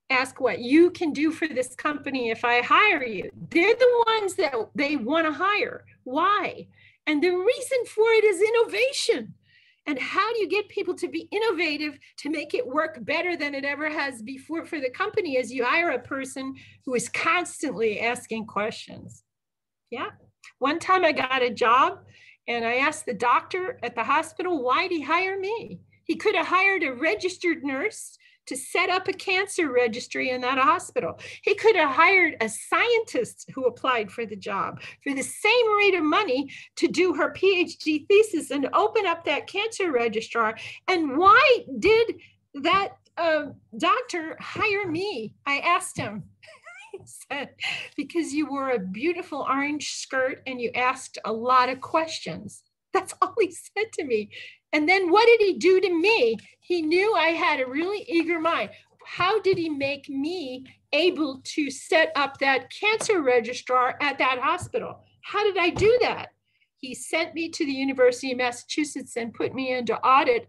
ask what you can do for this company if I hire you. They're the ones that they want to hire. Why? And the reason for it is innovation. And how do you get people to be innovative to make it work better than it ever has before for the company as you hire a person who is constantly asking questions? Yeah. One time I got a job and I asked the doctor at the hospital, why'd he hire me? He could have hired a registered nurse to set up a cancer registry in that hospital. He could have hired a scientist who applied for the job for the same rate of money to do her PhD thesis and open up that cancer registrar. And why did that doctor hire me? I asked him. He said, because you wore a beautiful orange skirt and you asked a lot of questions. That's all he said to me. And then what did he do to me? He knew I had a really eager mind. How did he make me able to set up that cancer registrar at that hospital? How did I do that? He sent me to the University of Massachusetts and put me into audit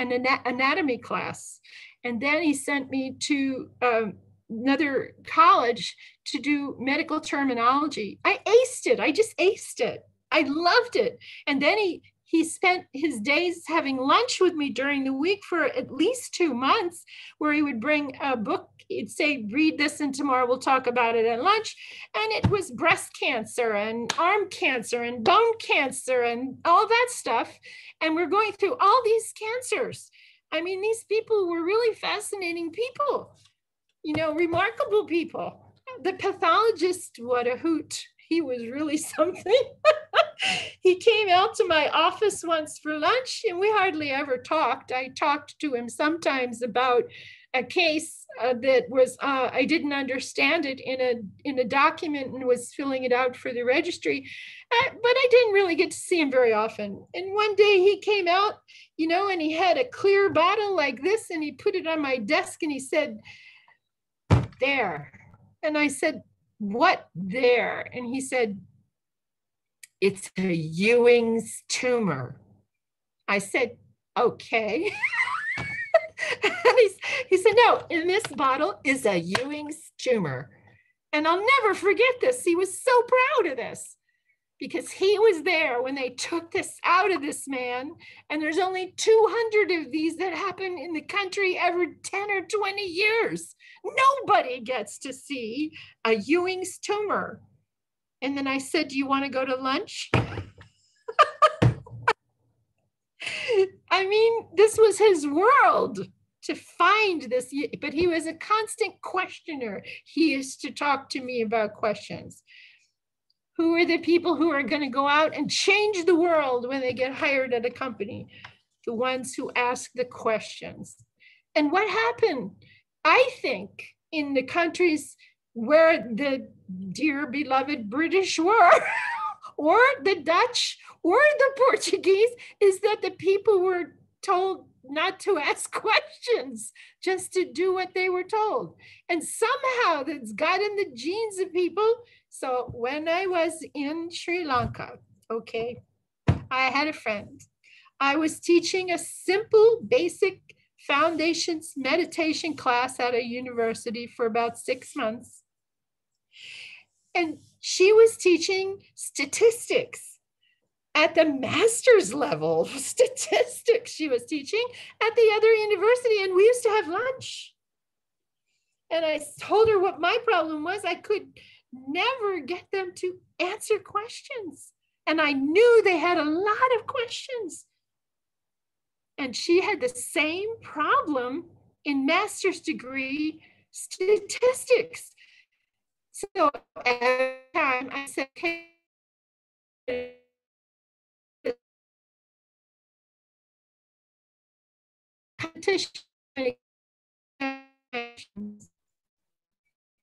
and anatomy class. And then he sent me to another college to do medical terminology. I aced it. I just aced it. I loved it. And then he spent his days having lunch with me during the week for at least 2 months, where he would bring a book. He'd say, read this and tomorrow we'll talk about it at lunch. And it was breast cancer and arm cancer and bone cancer and all that stuff. And we're going through all these cancers. I mean, these people were really fascinating people, you know, remarkable people. The pathologist, what a hoot. He was really something. He came out to my office once for lunch and we hardly ever talked. I talked to him sometimes about a case that was, I didn't understand it in a document and was filling it out for the registry, but I didn't really get to see him very often. And one day he came out, you know, and he had a clear bottle like this and he put it on my desk and he said, there. And I said, what there? And he said, it's a Ewing's tumor. I said, okay. He said, no, in this bottle is a Ewing's tumor. And I'll never forget this. He was so proud of this because he was there when they took this out of this man. And there's only 200 of these that happen in the country every 10 or 20 years. Nobody gets to see a Ewing's tumor. And then I said, do you want to go to lunch? I mean, this was his world to find this, but he was a constant questioner. He used to talk to me about questions. Who are the people who are going to go out and change the world when they get hired at a company? The ones who ask the questions. And what happened? I think in the countries where the dear beloved British were, or the Dutch, or the Portuguese, is that the people were told not to ask questions, just to do what they were told. And somehow that's got in the genes of people. So when I was in Sri Lanka, okay, I had a friend. I was teaching a simple, basic foundations meditation class at a university for about 6 months. And she was teaching statistics at the master's level, statistics she was teaching at the other university. And we used to have lunch. And I told her what my problem was. I could never get them to answer questions. And I knew they had a lot of questions. And she had the same problem in master's degree statistics. So every time I said, okay,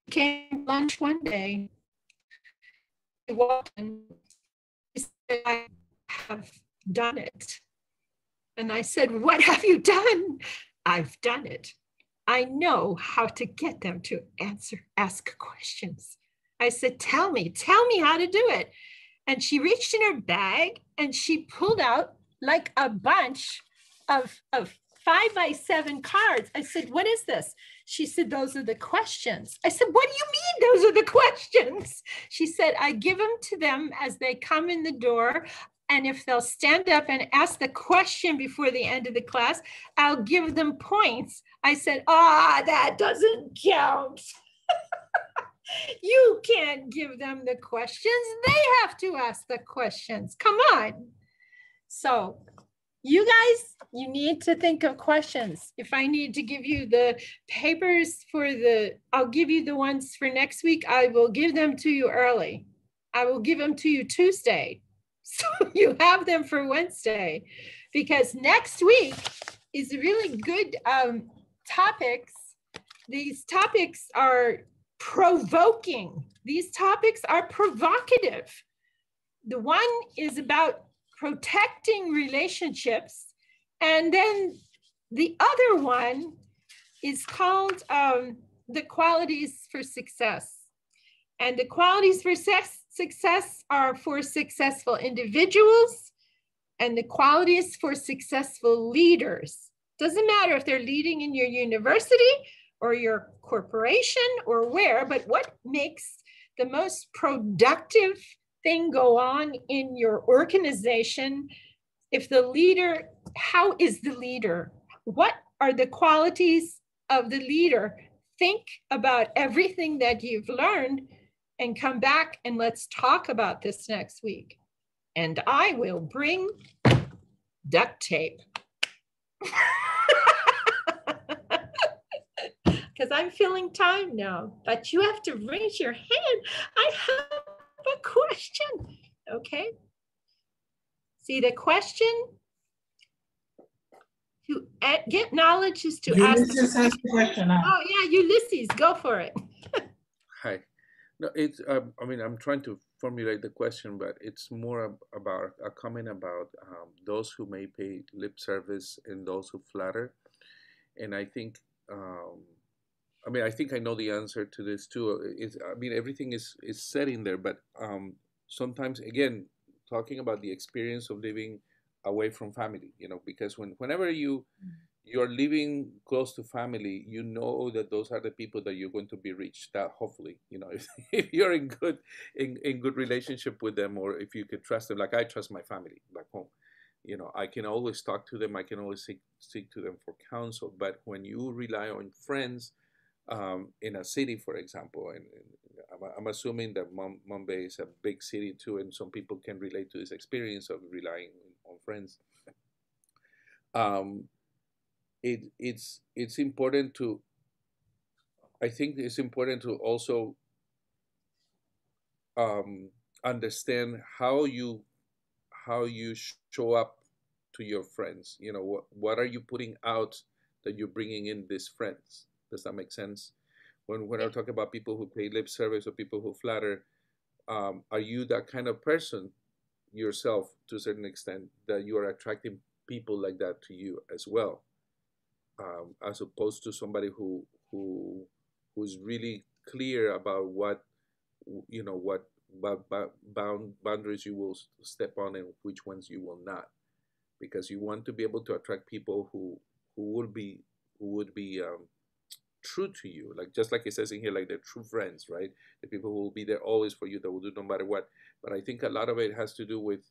came lunch one day, I walked in, she said, I have done it. And I said, what have you done? I've done it. I know how to get them to ask questions. I said, tell me how to do it. And she reached in her bag and she pulled out like a bunch of 5x7 cards. I said, what is this? She said, those are the questions. I said, what do you mean those are the questions? She said, I give them to them as they come in the door. And if they'll stand up and ask the question before the end of the class, I'll give them points. I said, that doesn't count. You can't give them the questions. They have to ask the questions. Come on. So you guys, you need to think of questions. If I need to give you the papers I'll give you the ones for next week. I will give them to you early. I will give them to you Tuesday. So you have them for Wednesday, because next week is really good topics. These topics are provoking. These topics are provocative. The one is about protecting relationships. And then the other one is called the qualities for success. And the qualities for success are for successful individuals, and the qualities for successful leaders. Doesn't matter if they're leading in your university or your corporation or where, but what makes the most productive thing go on in your organization? How is the leader? What are the qualities of the leader? Think about everything that you've learned and come back and let's talk about this next week. And I will bring duct tape. Because I'm filling time now, but you have to raise your hand. I have a question, okay? See, the question to get knowledge is to ask the question. Oh yeah, Ulysses, go for it. Hi. No, it's, I mean, I'm trying to formulate the question, but it's more about a comment about those who may pay lip service and those who flatter. And I think, I think I know the answer to this too. Everything is said in there, but sometimes, again, talking about the experience of living away from family, because whenever you're living close to family, that those are the people that you're going to be reached that hopefully, if you're in good relationship with them, or if you could trust them, like I trust my family back home, I can always talk to them. I can always seek to them for counsel. But when you rely on friends in a city, for example, and I'm assuming that Mumbai is a big city too, and some people can relate to this experience of relying on friends. It's important to, I think it's important to also understand how you show up to your friends. What are you putting out that you're bringing in these friends? Does that make sense? When I talk about people who pay lip service or people who flatter, are you that kind of person yourself to a certain extent that you are attracting people like that to you as well? As opposed to somebody who's really clear about what boundaries you will step on and which ones you will not, because you want to be able to attract people who would be true to you, like just like it says in here, like they're true friends, right? The people who will be there always for you, that will do no matter what. But I think a lot of it has to do with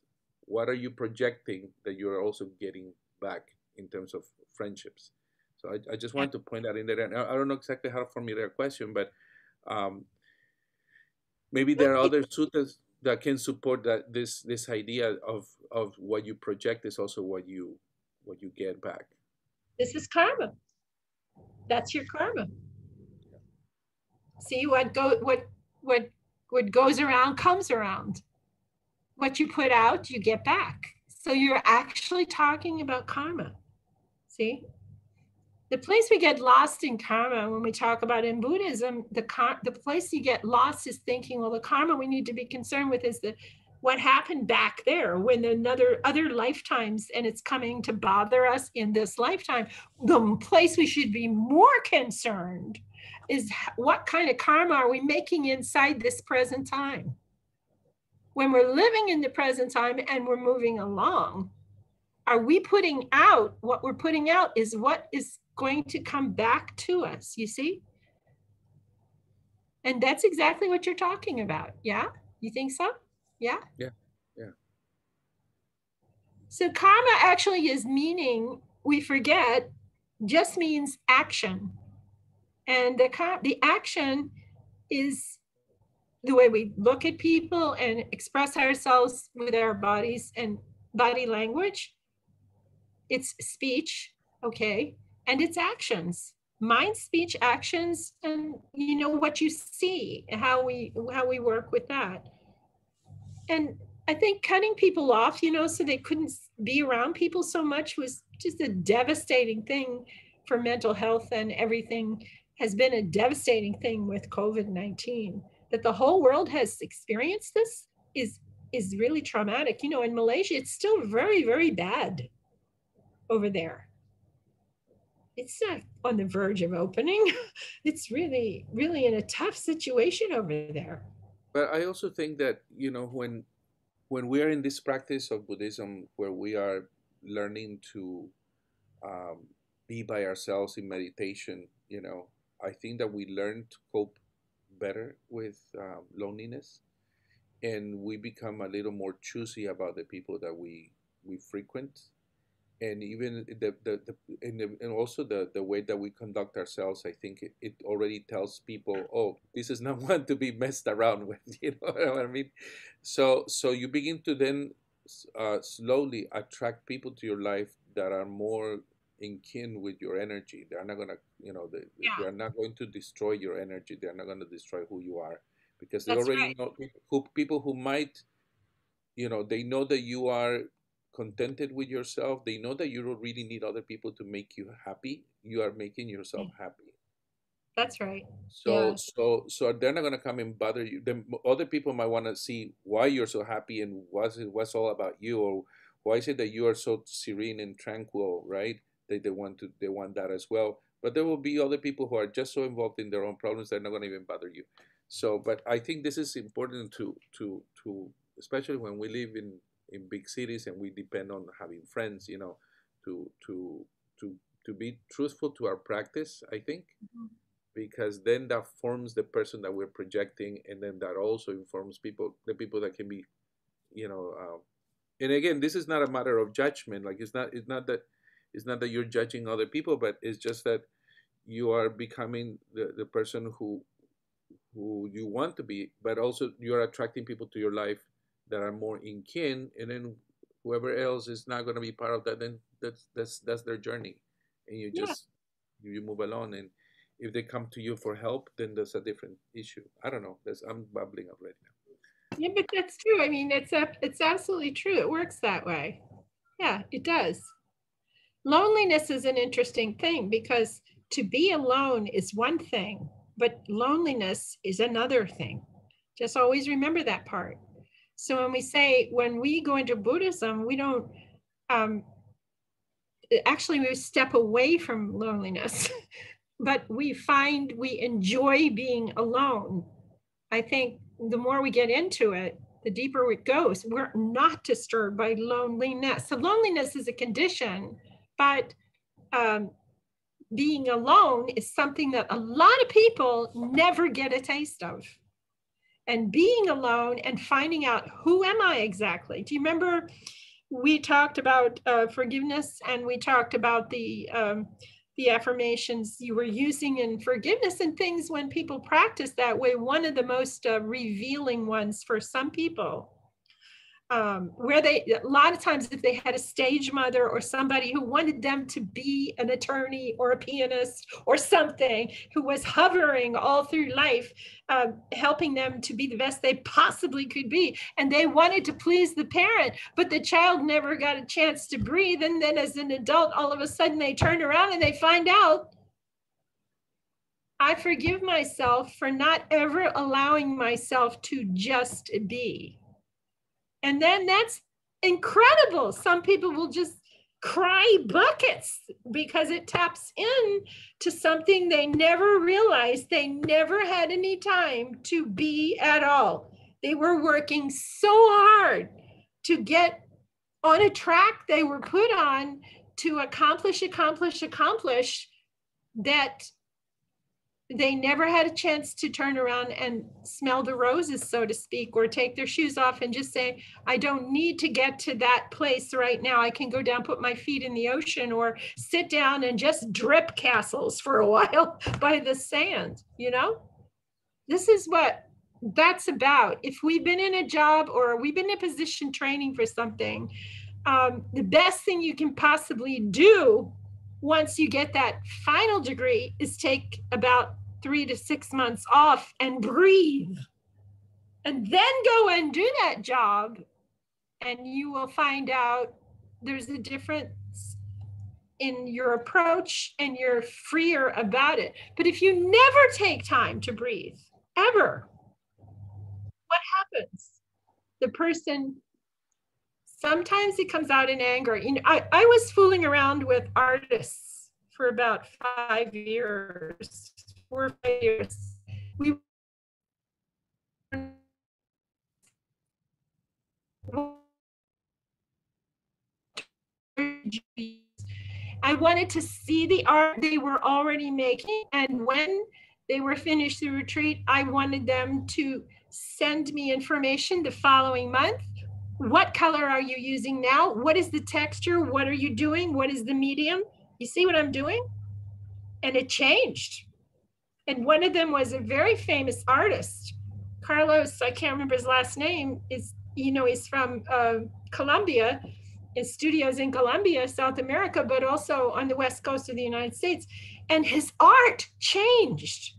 what are you projecting that you're also getting back in terms of friendships. So I just wanted to point that in there. And I don't know exactly how to formulate a question, but maybe there are other suttas that can support that this idea of what you project is also what you get back. This is karma. That's your karma. See, what goes around comes around. What you put out, you get back. So you're actually talking about karma. See? The place we get lost in karma when we talk about in Buddhism, the place you get lost is thinking, well, the karma we need to be concerned with is the what happened back there when other lifetimes, and it's coming to bother us in this lifetime. The place we should be more concerned is what kind of karma are we making inside this present time? When we're living in the present time and we're moving along, are we putting out, what we're putting out is what is going to come back to us, you see? And that's exactly what you're talking about, yeah? You think so? Yeah? Yeah, yeah. So karma actually is meaning, we forget, just means action. And the action is the way we look at people and express ourselves with our bodies and body language. It's speech, okay, and it's actions. Mind, speech, actions, and you know what you see, how we work with that. And I think cutting people off, you know, so they couldn't be around people so much was just a devastating thing for mental health, and everything has been a devastating thing with COVID-19, that the whole world has experienced. This is really traumatic. You know, in Malaysia, it's still very, very bad over there. It's not on the verge of opening. It's really, really in a tough situation over there. But I also think that, you know, when we are in this practice of Buddhism, where we are learning to be by ourselves in meditation, you know, I think that we learn to cope better with loneliness, and we become a little more choosy about the people that we frequent, and even the way that we conduct ourselves. I think it already tells people, oh, this is not one to be messed around with. You know what I mean? So you begin to then slowly attract people to your life that are more in kin with your energy. They're not going to, you know, they're not going to destroy your energy. They're not going to destroy who you are, because they already know people who might, you know, they know that you are contented with yourself. They know that you don't really need other people to make you happy. You are making yourself happy. That's right. So they're not going to come and bother you. Then other people might want to see why you're so happy and what's all about you, or why is it that you are so serene and tranquil, right? They want that as well. But there will be other people who are just so involved in their own problems, they're not going to even bother you. So, but I think this is important to especially when we live in big cities and we depend on having friends, you know, to be truthful to our practice, I think, because then that forms the person that we're projecting, and then that also informs people, the people that can be, you know, and again, this is not a matter of judgment. Like it's not that you're judging other people, but it's just that you are becoming the person who you want to be, but also you're attracting people to your life that are more in kin, and then whoever else is not going to be part of that, then that's their journey. And you just, you move along, and if they come to you for help, then that's a different issue. I don't know, I'm babbling up right now. Yeah, but that's true. I mean, it's absolutely true. It works that way. Yeah, it does. Loneliness is an interesting thing, because to be alone is one thing, but loneliness is another thing. Just always remember that part. So when we say, when we go into Buddhism, we don't, actually we step away from loneliness, but we find we enjoy being alone. I think the more we get into it, the deeper it goes. We're not disturbed by loneliness. So loneliness is a condition. But being alone is something that a lot of people never get a taste of. And being alone and finding out, who am I exactly? Do you remember we talked about forgiveness, and we talked about the affirmations you were using in forgiveness and things. When people practice that way, one of the most revealing ones for some people, where they, a lot of times if they had a stage mother or somebody who wanted them to be an attorney or a pianist or something, who was hovering all through life, helping them to be the best they possibly could be. And they wanted to please the parent, but the child never got a chance to breathe. And then as an adult, all of a sudden they turn around and they find out, I forgive myself for not ever allowing myself to just be. And then that's incredible. Some people will just cry buckets because it taps in to something they never realized they never had any time to be at all. They were working so hard to get on a track they were put on to accomplish that they never had a chance to turn around and smell the roses, so to speak, or take their shoes off and just say, I don't need to get to that place right now. I can go down, put my feet in the ocean, or sit down and just drip castles for a while by the sand, you know? This is what that's about. If we've been in a job or we've been in a position training for something, the best thing you can possibly do once you get that final degree is take about 3 to 6 months off and breathe, and then go and do that job, and you will find out there's a difference in your approach and you're freer about it. But if you never take time to breathe, ever, what happens? The person, sometimes it comes out in anger. You know, I was fooling around with artists for about 5 years, 4 or 5 years. We I wanted to see the art they were already making. And when they were finished the retreat, I wanted them to send me information the following month. What color are you using now? What is the texture? What are you doing? What is the medium? You see what I'm doing? And it changed. And one of them was a very famous artist, Carlos, I can't remember his last name, is, you know, he's from Colombia, his studios in Colombia, South America, but also on the West Coast of the United States. And his art changed.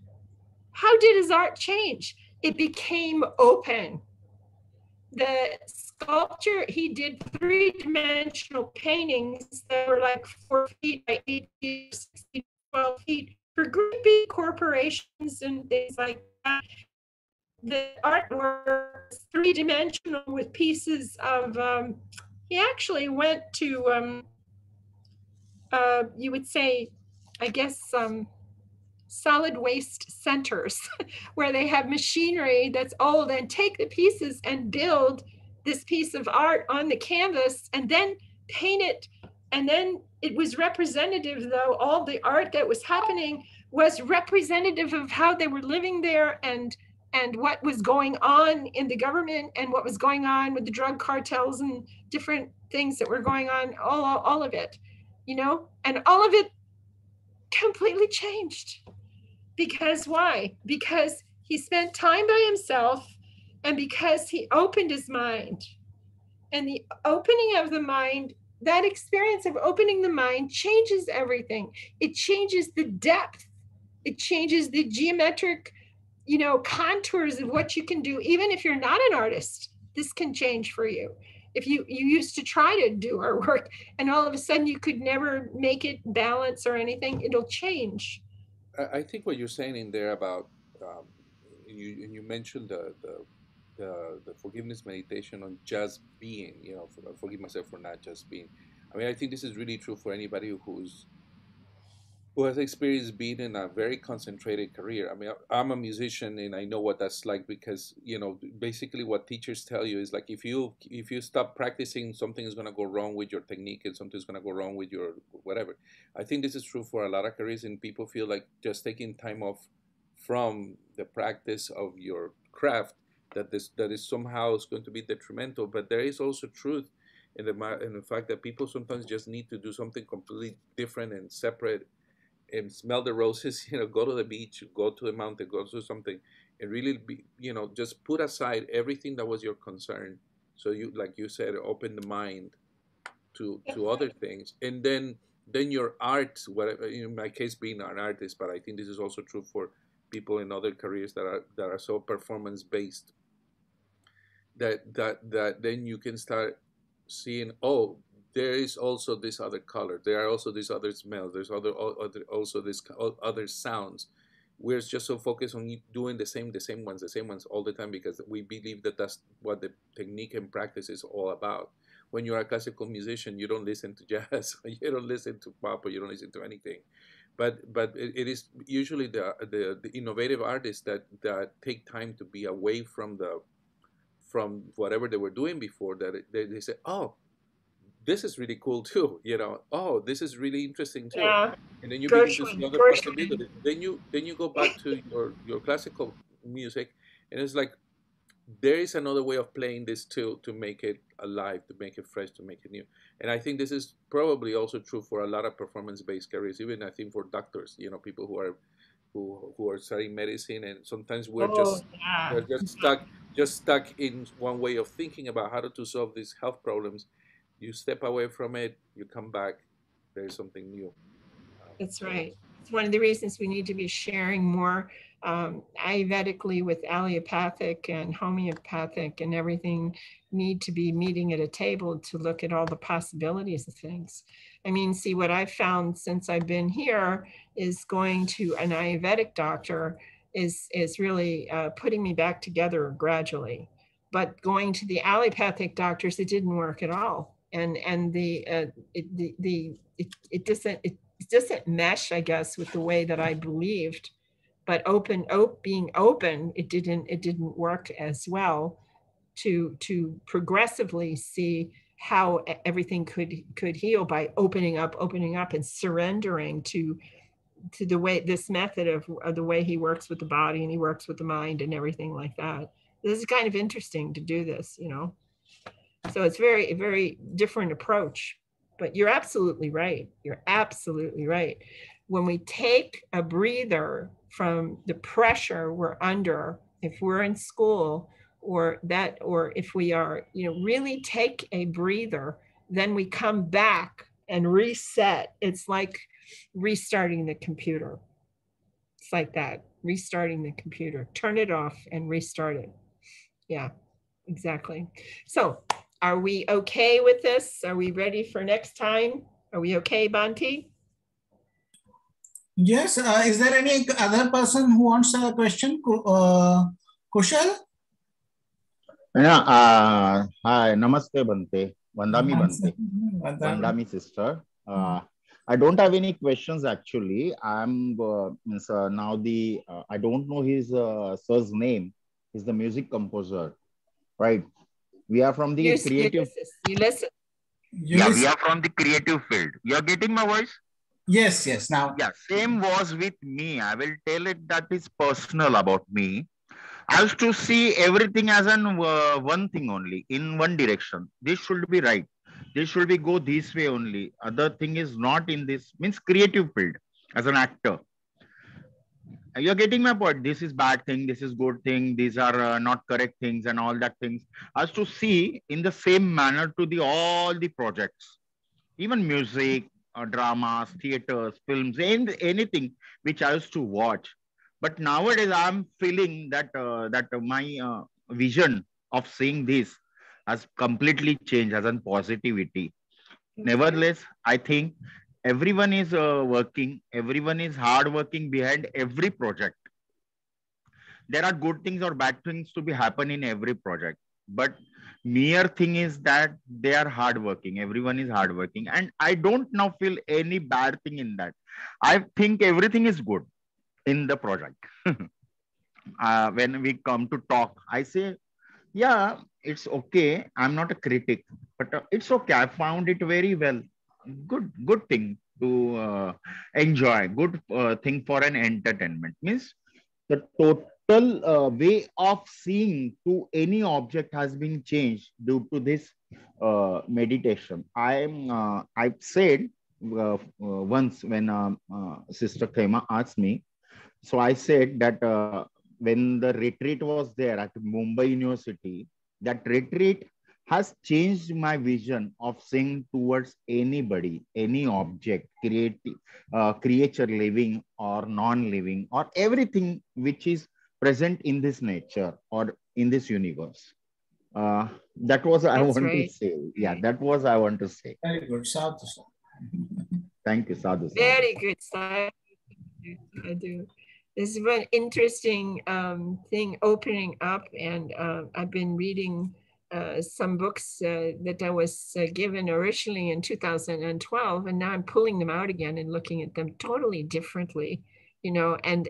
How did his art change? It became open. The sculpture, he did three-dimensional paintings that were like 4 feet by 8 feet, 12 feet for groupie corporations and things like that. The artwork was three-dimensional with pieces of, he actually went to, you would say, I guess, solid waste centers where they have machinery that's old and take the pieces and build this piece of art on the canvas and then paint it. And then it was representative, though, all the art that was happening was representative of how they were living there and what was going on in the government and what was going on with the drug cartels and different things that were going on, all of it, you know, and all of it completely changed. Because why? Because he spent time by himself and because he opened his mind. And the opening of the mind, that experience of opening the mind changes everything. It changes the depth. It changes the geometric, you know, contours of what you can do. Even if you're not an artist, this can change for you. If you used to try to do our work and all of a sudden you could never make it balance or anything, it'll change. I think what you're saying in there about, you mentioned the forgiveness meditation on just being, you know, forgive myself for not just being. I mean, I think this is really true for anybody who has experienced being in a very concentrated career. I mean, I'm a musician and I know what that's like because, you know, basically what teachers tell you is like, if you stop practicing, something is going to go wrong with your technique and something's going to go wrong with your whatever. I think this is true for a lot of careers, and people feel like just taking time off from the practice of your craft that is somehow is going to be detrimental. But there is also truth in the fact that people sometimes just need to do something completely different and separate and smell the roses, you know, go to the beach, go to the mountain, go to something, and really be, you know, just put aside everything that was your concern. So you, like you said, open the mind to other things. And then your art, whatever, in my case being an artist, but I think this is also true for people in other careers that are so performance based, that then you can start seeing, oh, there is also this other color. There are also these other smells. There's also these other sounds. we're just so focused on doing the same ones all the time, because we believe that that's what the technique and practice is all about. When you're a classical musician, you don't listen to jazz, you don't listen to pop, or you don't listen to anything. But it is usually the innovative artists that take time to be away from whatever they were doing before, that they say, oh, this is really cool too, you know. Oh, this is really interesting too. Yeah. And then you begin to see other possibilities. Then you go back to your classical music, and it's like there is another way of playing this too, to make it alive, to make it fresh, to make it new. And I think this is probably also true for a lot of performance-based careers. Even I think for doctors, you know, people who are studying medicine, and sometimes we're just stuck in one way of thinking about how to solve these health problems. You step away from it, you come back, there's something new. That's right. It's one of the reasons we need to be sharing more Ayurvedically with allopathic and homeopathic, and everything need to be meeting at a table to look at all the possibilities of things. I mean, see, what I've found since I've been here is going to an Ayurvedic doctor is really putting me back together gradually. But going to the allopathic doctors, it didn't work at all, and it doesn't mesh, I guess, with the way that I believed. But being open, it didn't work as well to progressively see how everything could heal by opening up and surrendering to the way, this method of the way he works with the body, and he works with the mind and everything like that. This is kind of interesting to do this, you know. So it's very, very different approach. But you're absolutely right. You're absolutely right. When we take a breather from the pressure we're under, if we're in school or if we are, you know, really take a breather, then we come back and reset. It's like restarting the computer. It's like that, restarting the computer. Turn it off and restart it. Yeah, exactly. So are we okay with this? Are we ready for next time? Are we okay, Bhante? Yes. Is there any other person who wants a question? Kushal? Yeah. Hi. Namaste, Bhante. Vandami, Bhante. Vandami, sister. I don't have any questions, actually. I don't know his sir's name. He's the music composer, right? We are from the creative. Ulysses. Yeah, we are from the creative field. You are getting my voice? Yes, yes. Now, yeah, same was with me. I will tell it that is personal about me. I used to see everything as one thing only, in one direction. This should be right. This should be go this way only. Other thing is not in this, means creative field as an actor. You're getting my point. This is bad thing. This is good thing. These are not correct things and all that things. I used to see in the same manner to all the projects, even music, dramas, theaters, films, and anything which I used to watch. But nowadays I'm feeling that my vision of seeing this has completely changed as in positivity. Mm-hmm. Nevertheless, I think everyone is working, everyone is hard working behind every project. There are good things or bad things to be happen in every project. But mere thing is that they are hardworking. Everyone is hardworking. And I don't now feel any bad thing in that. I think everything is good in the project. When we come to talk, I say, yeah, it's okay. I'm not a critic, but it's okay. I found it very well. Good thing to enjoy. Good thing for an entertainment. Means the total way of seeing to any object has been changed due to this meditation. I've said once when Sister Khema asked me, so I said that when the retreat was there at Mumbai University, that retreat has changed my vision of seeing towards anybody, any object, creature living or non-living, or everything which is present in this nature or in this universe. That's what I want to say. Yeah, that was I want to say. Very good, Sadhu. Thank you, Sadhu. Very good, Sadhu. I do. This is one interesting thing opening up, and I've been reading some books that I was given originally in 2012, and now I'm pulling them out again and looking at them totally differently, you know, and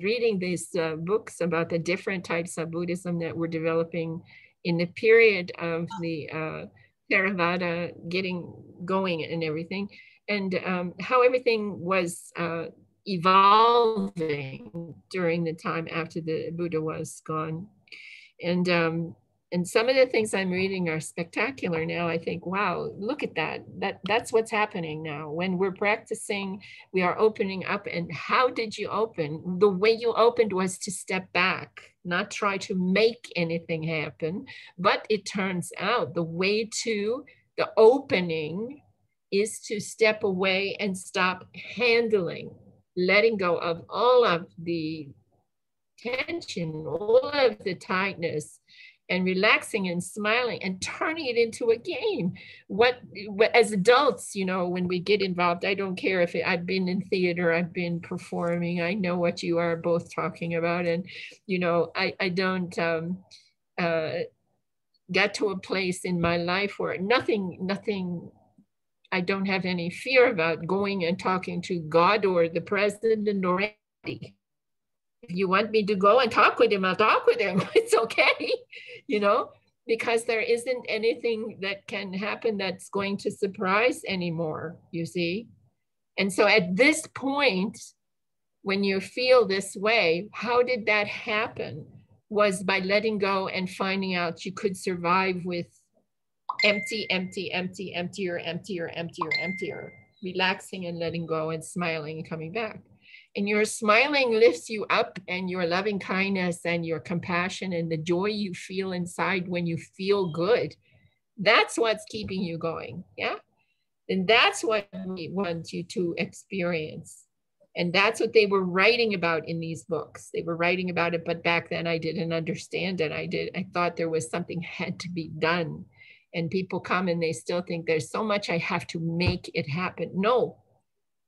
reading these books about the different types of Buddhism that were developing in the period of the Theravada getting going and everything, and how everything was evolving during the time after the Buddha was gone. And some of the things I'm reading are spectacular now. I think, wow, look at that. That's what's happening now. When we're practicing, we are opening up. And how did you open? The way you opened was to step back, not try to make anything happen. But it turns out the way to the opening is to step away and stop handling, letting go of all of the tension, all of the tightness, and relaxing and smiling and turning it into a game. What as adults, you know, when we get involved, I don't care if I've been in theater, I've been performing, I know what you are both talking about. And, you know, I don't get to a place in my life where nothing, I don't have any fear about going and talking to God or the president or anybody. If you want me to go and talk with him, I'll talk with him. It's okay, you know, because there isn't anything that can happen that's going to surprise anymore, you see. And so at this point, when you feel this way, how did that happen? Was by letting go and finding out you could survive with emptier, relaxing and letting go and smiling and coming back. And your smiling lifts you up, and your loving kindness and your compassion and the joy you feel inside when you feel good. That's what's keeping you going. Yeah. And that's what we want you to experience. And that's what they were writing about in these books. They were writing about it, but back then I didn't understand it. I thought there was something had to be done. And people come and they still think there's so much I have to make it happen. No.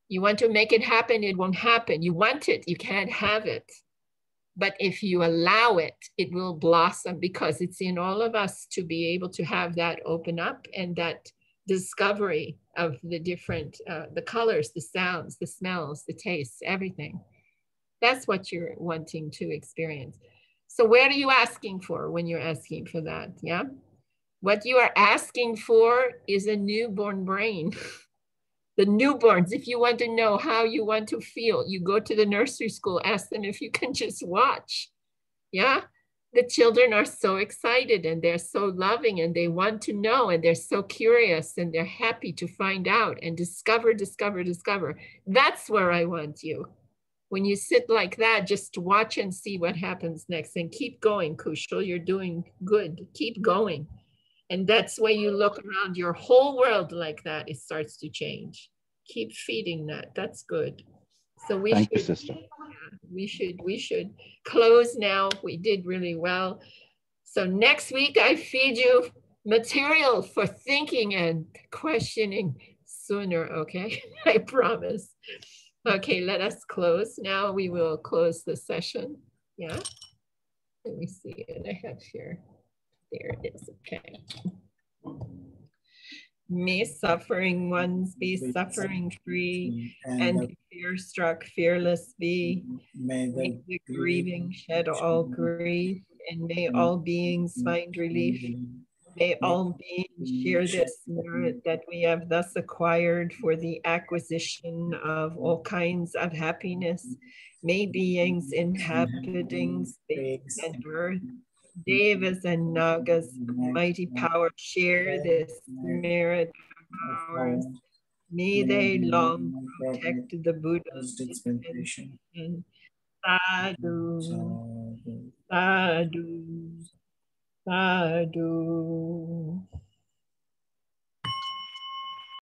You want to make it happen, it won't happen. You want it, you can't have it. But if you allow it, it will blossom, because it's in all of us to be able to have that open up and that discovery of the different, the colors, the sounds, the smells, the tastes, everything. That's what you're wanting to experience. So where are you asking for when you're asking for that, yeah? What you are asking for is a newborn brain. The newborns, if you want to know how you want to feel, you go to the nursery school, ask them if you can just watch. Yeah, the children are so excited and they're so loving and they want to know and they're so curious and they're happy to find out and discover. That's where I want you. When you sit like that, just watch and see what happens next, and keep going, Kushal, you're doing good, keep going. And that's why you look around your whole world like that, it starts to change. Keep feeding that, that's good. So we Thank should, you, sister. We should close now. We did really well. So next week, I feed you material for thinking and questioning sooner, okay? I promise. Okay, let us close. Now we will close the session, yeah? Let me see what I have here. There it is, okay. May suffering ones be suffering free, and fear struck fearless be. May the grieving shed all grief, and may all beings find relief. May all beings share this merit that we have thus acquired for the acquisition of all kinds of happiness. May beings inhabiting space and earth, Devas and Nagas, mighty power, share this merit of ours. May they long protect the Buddha's dispensation. Sadhu, sadhu, sadhu.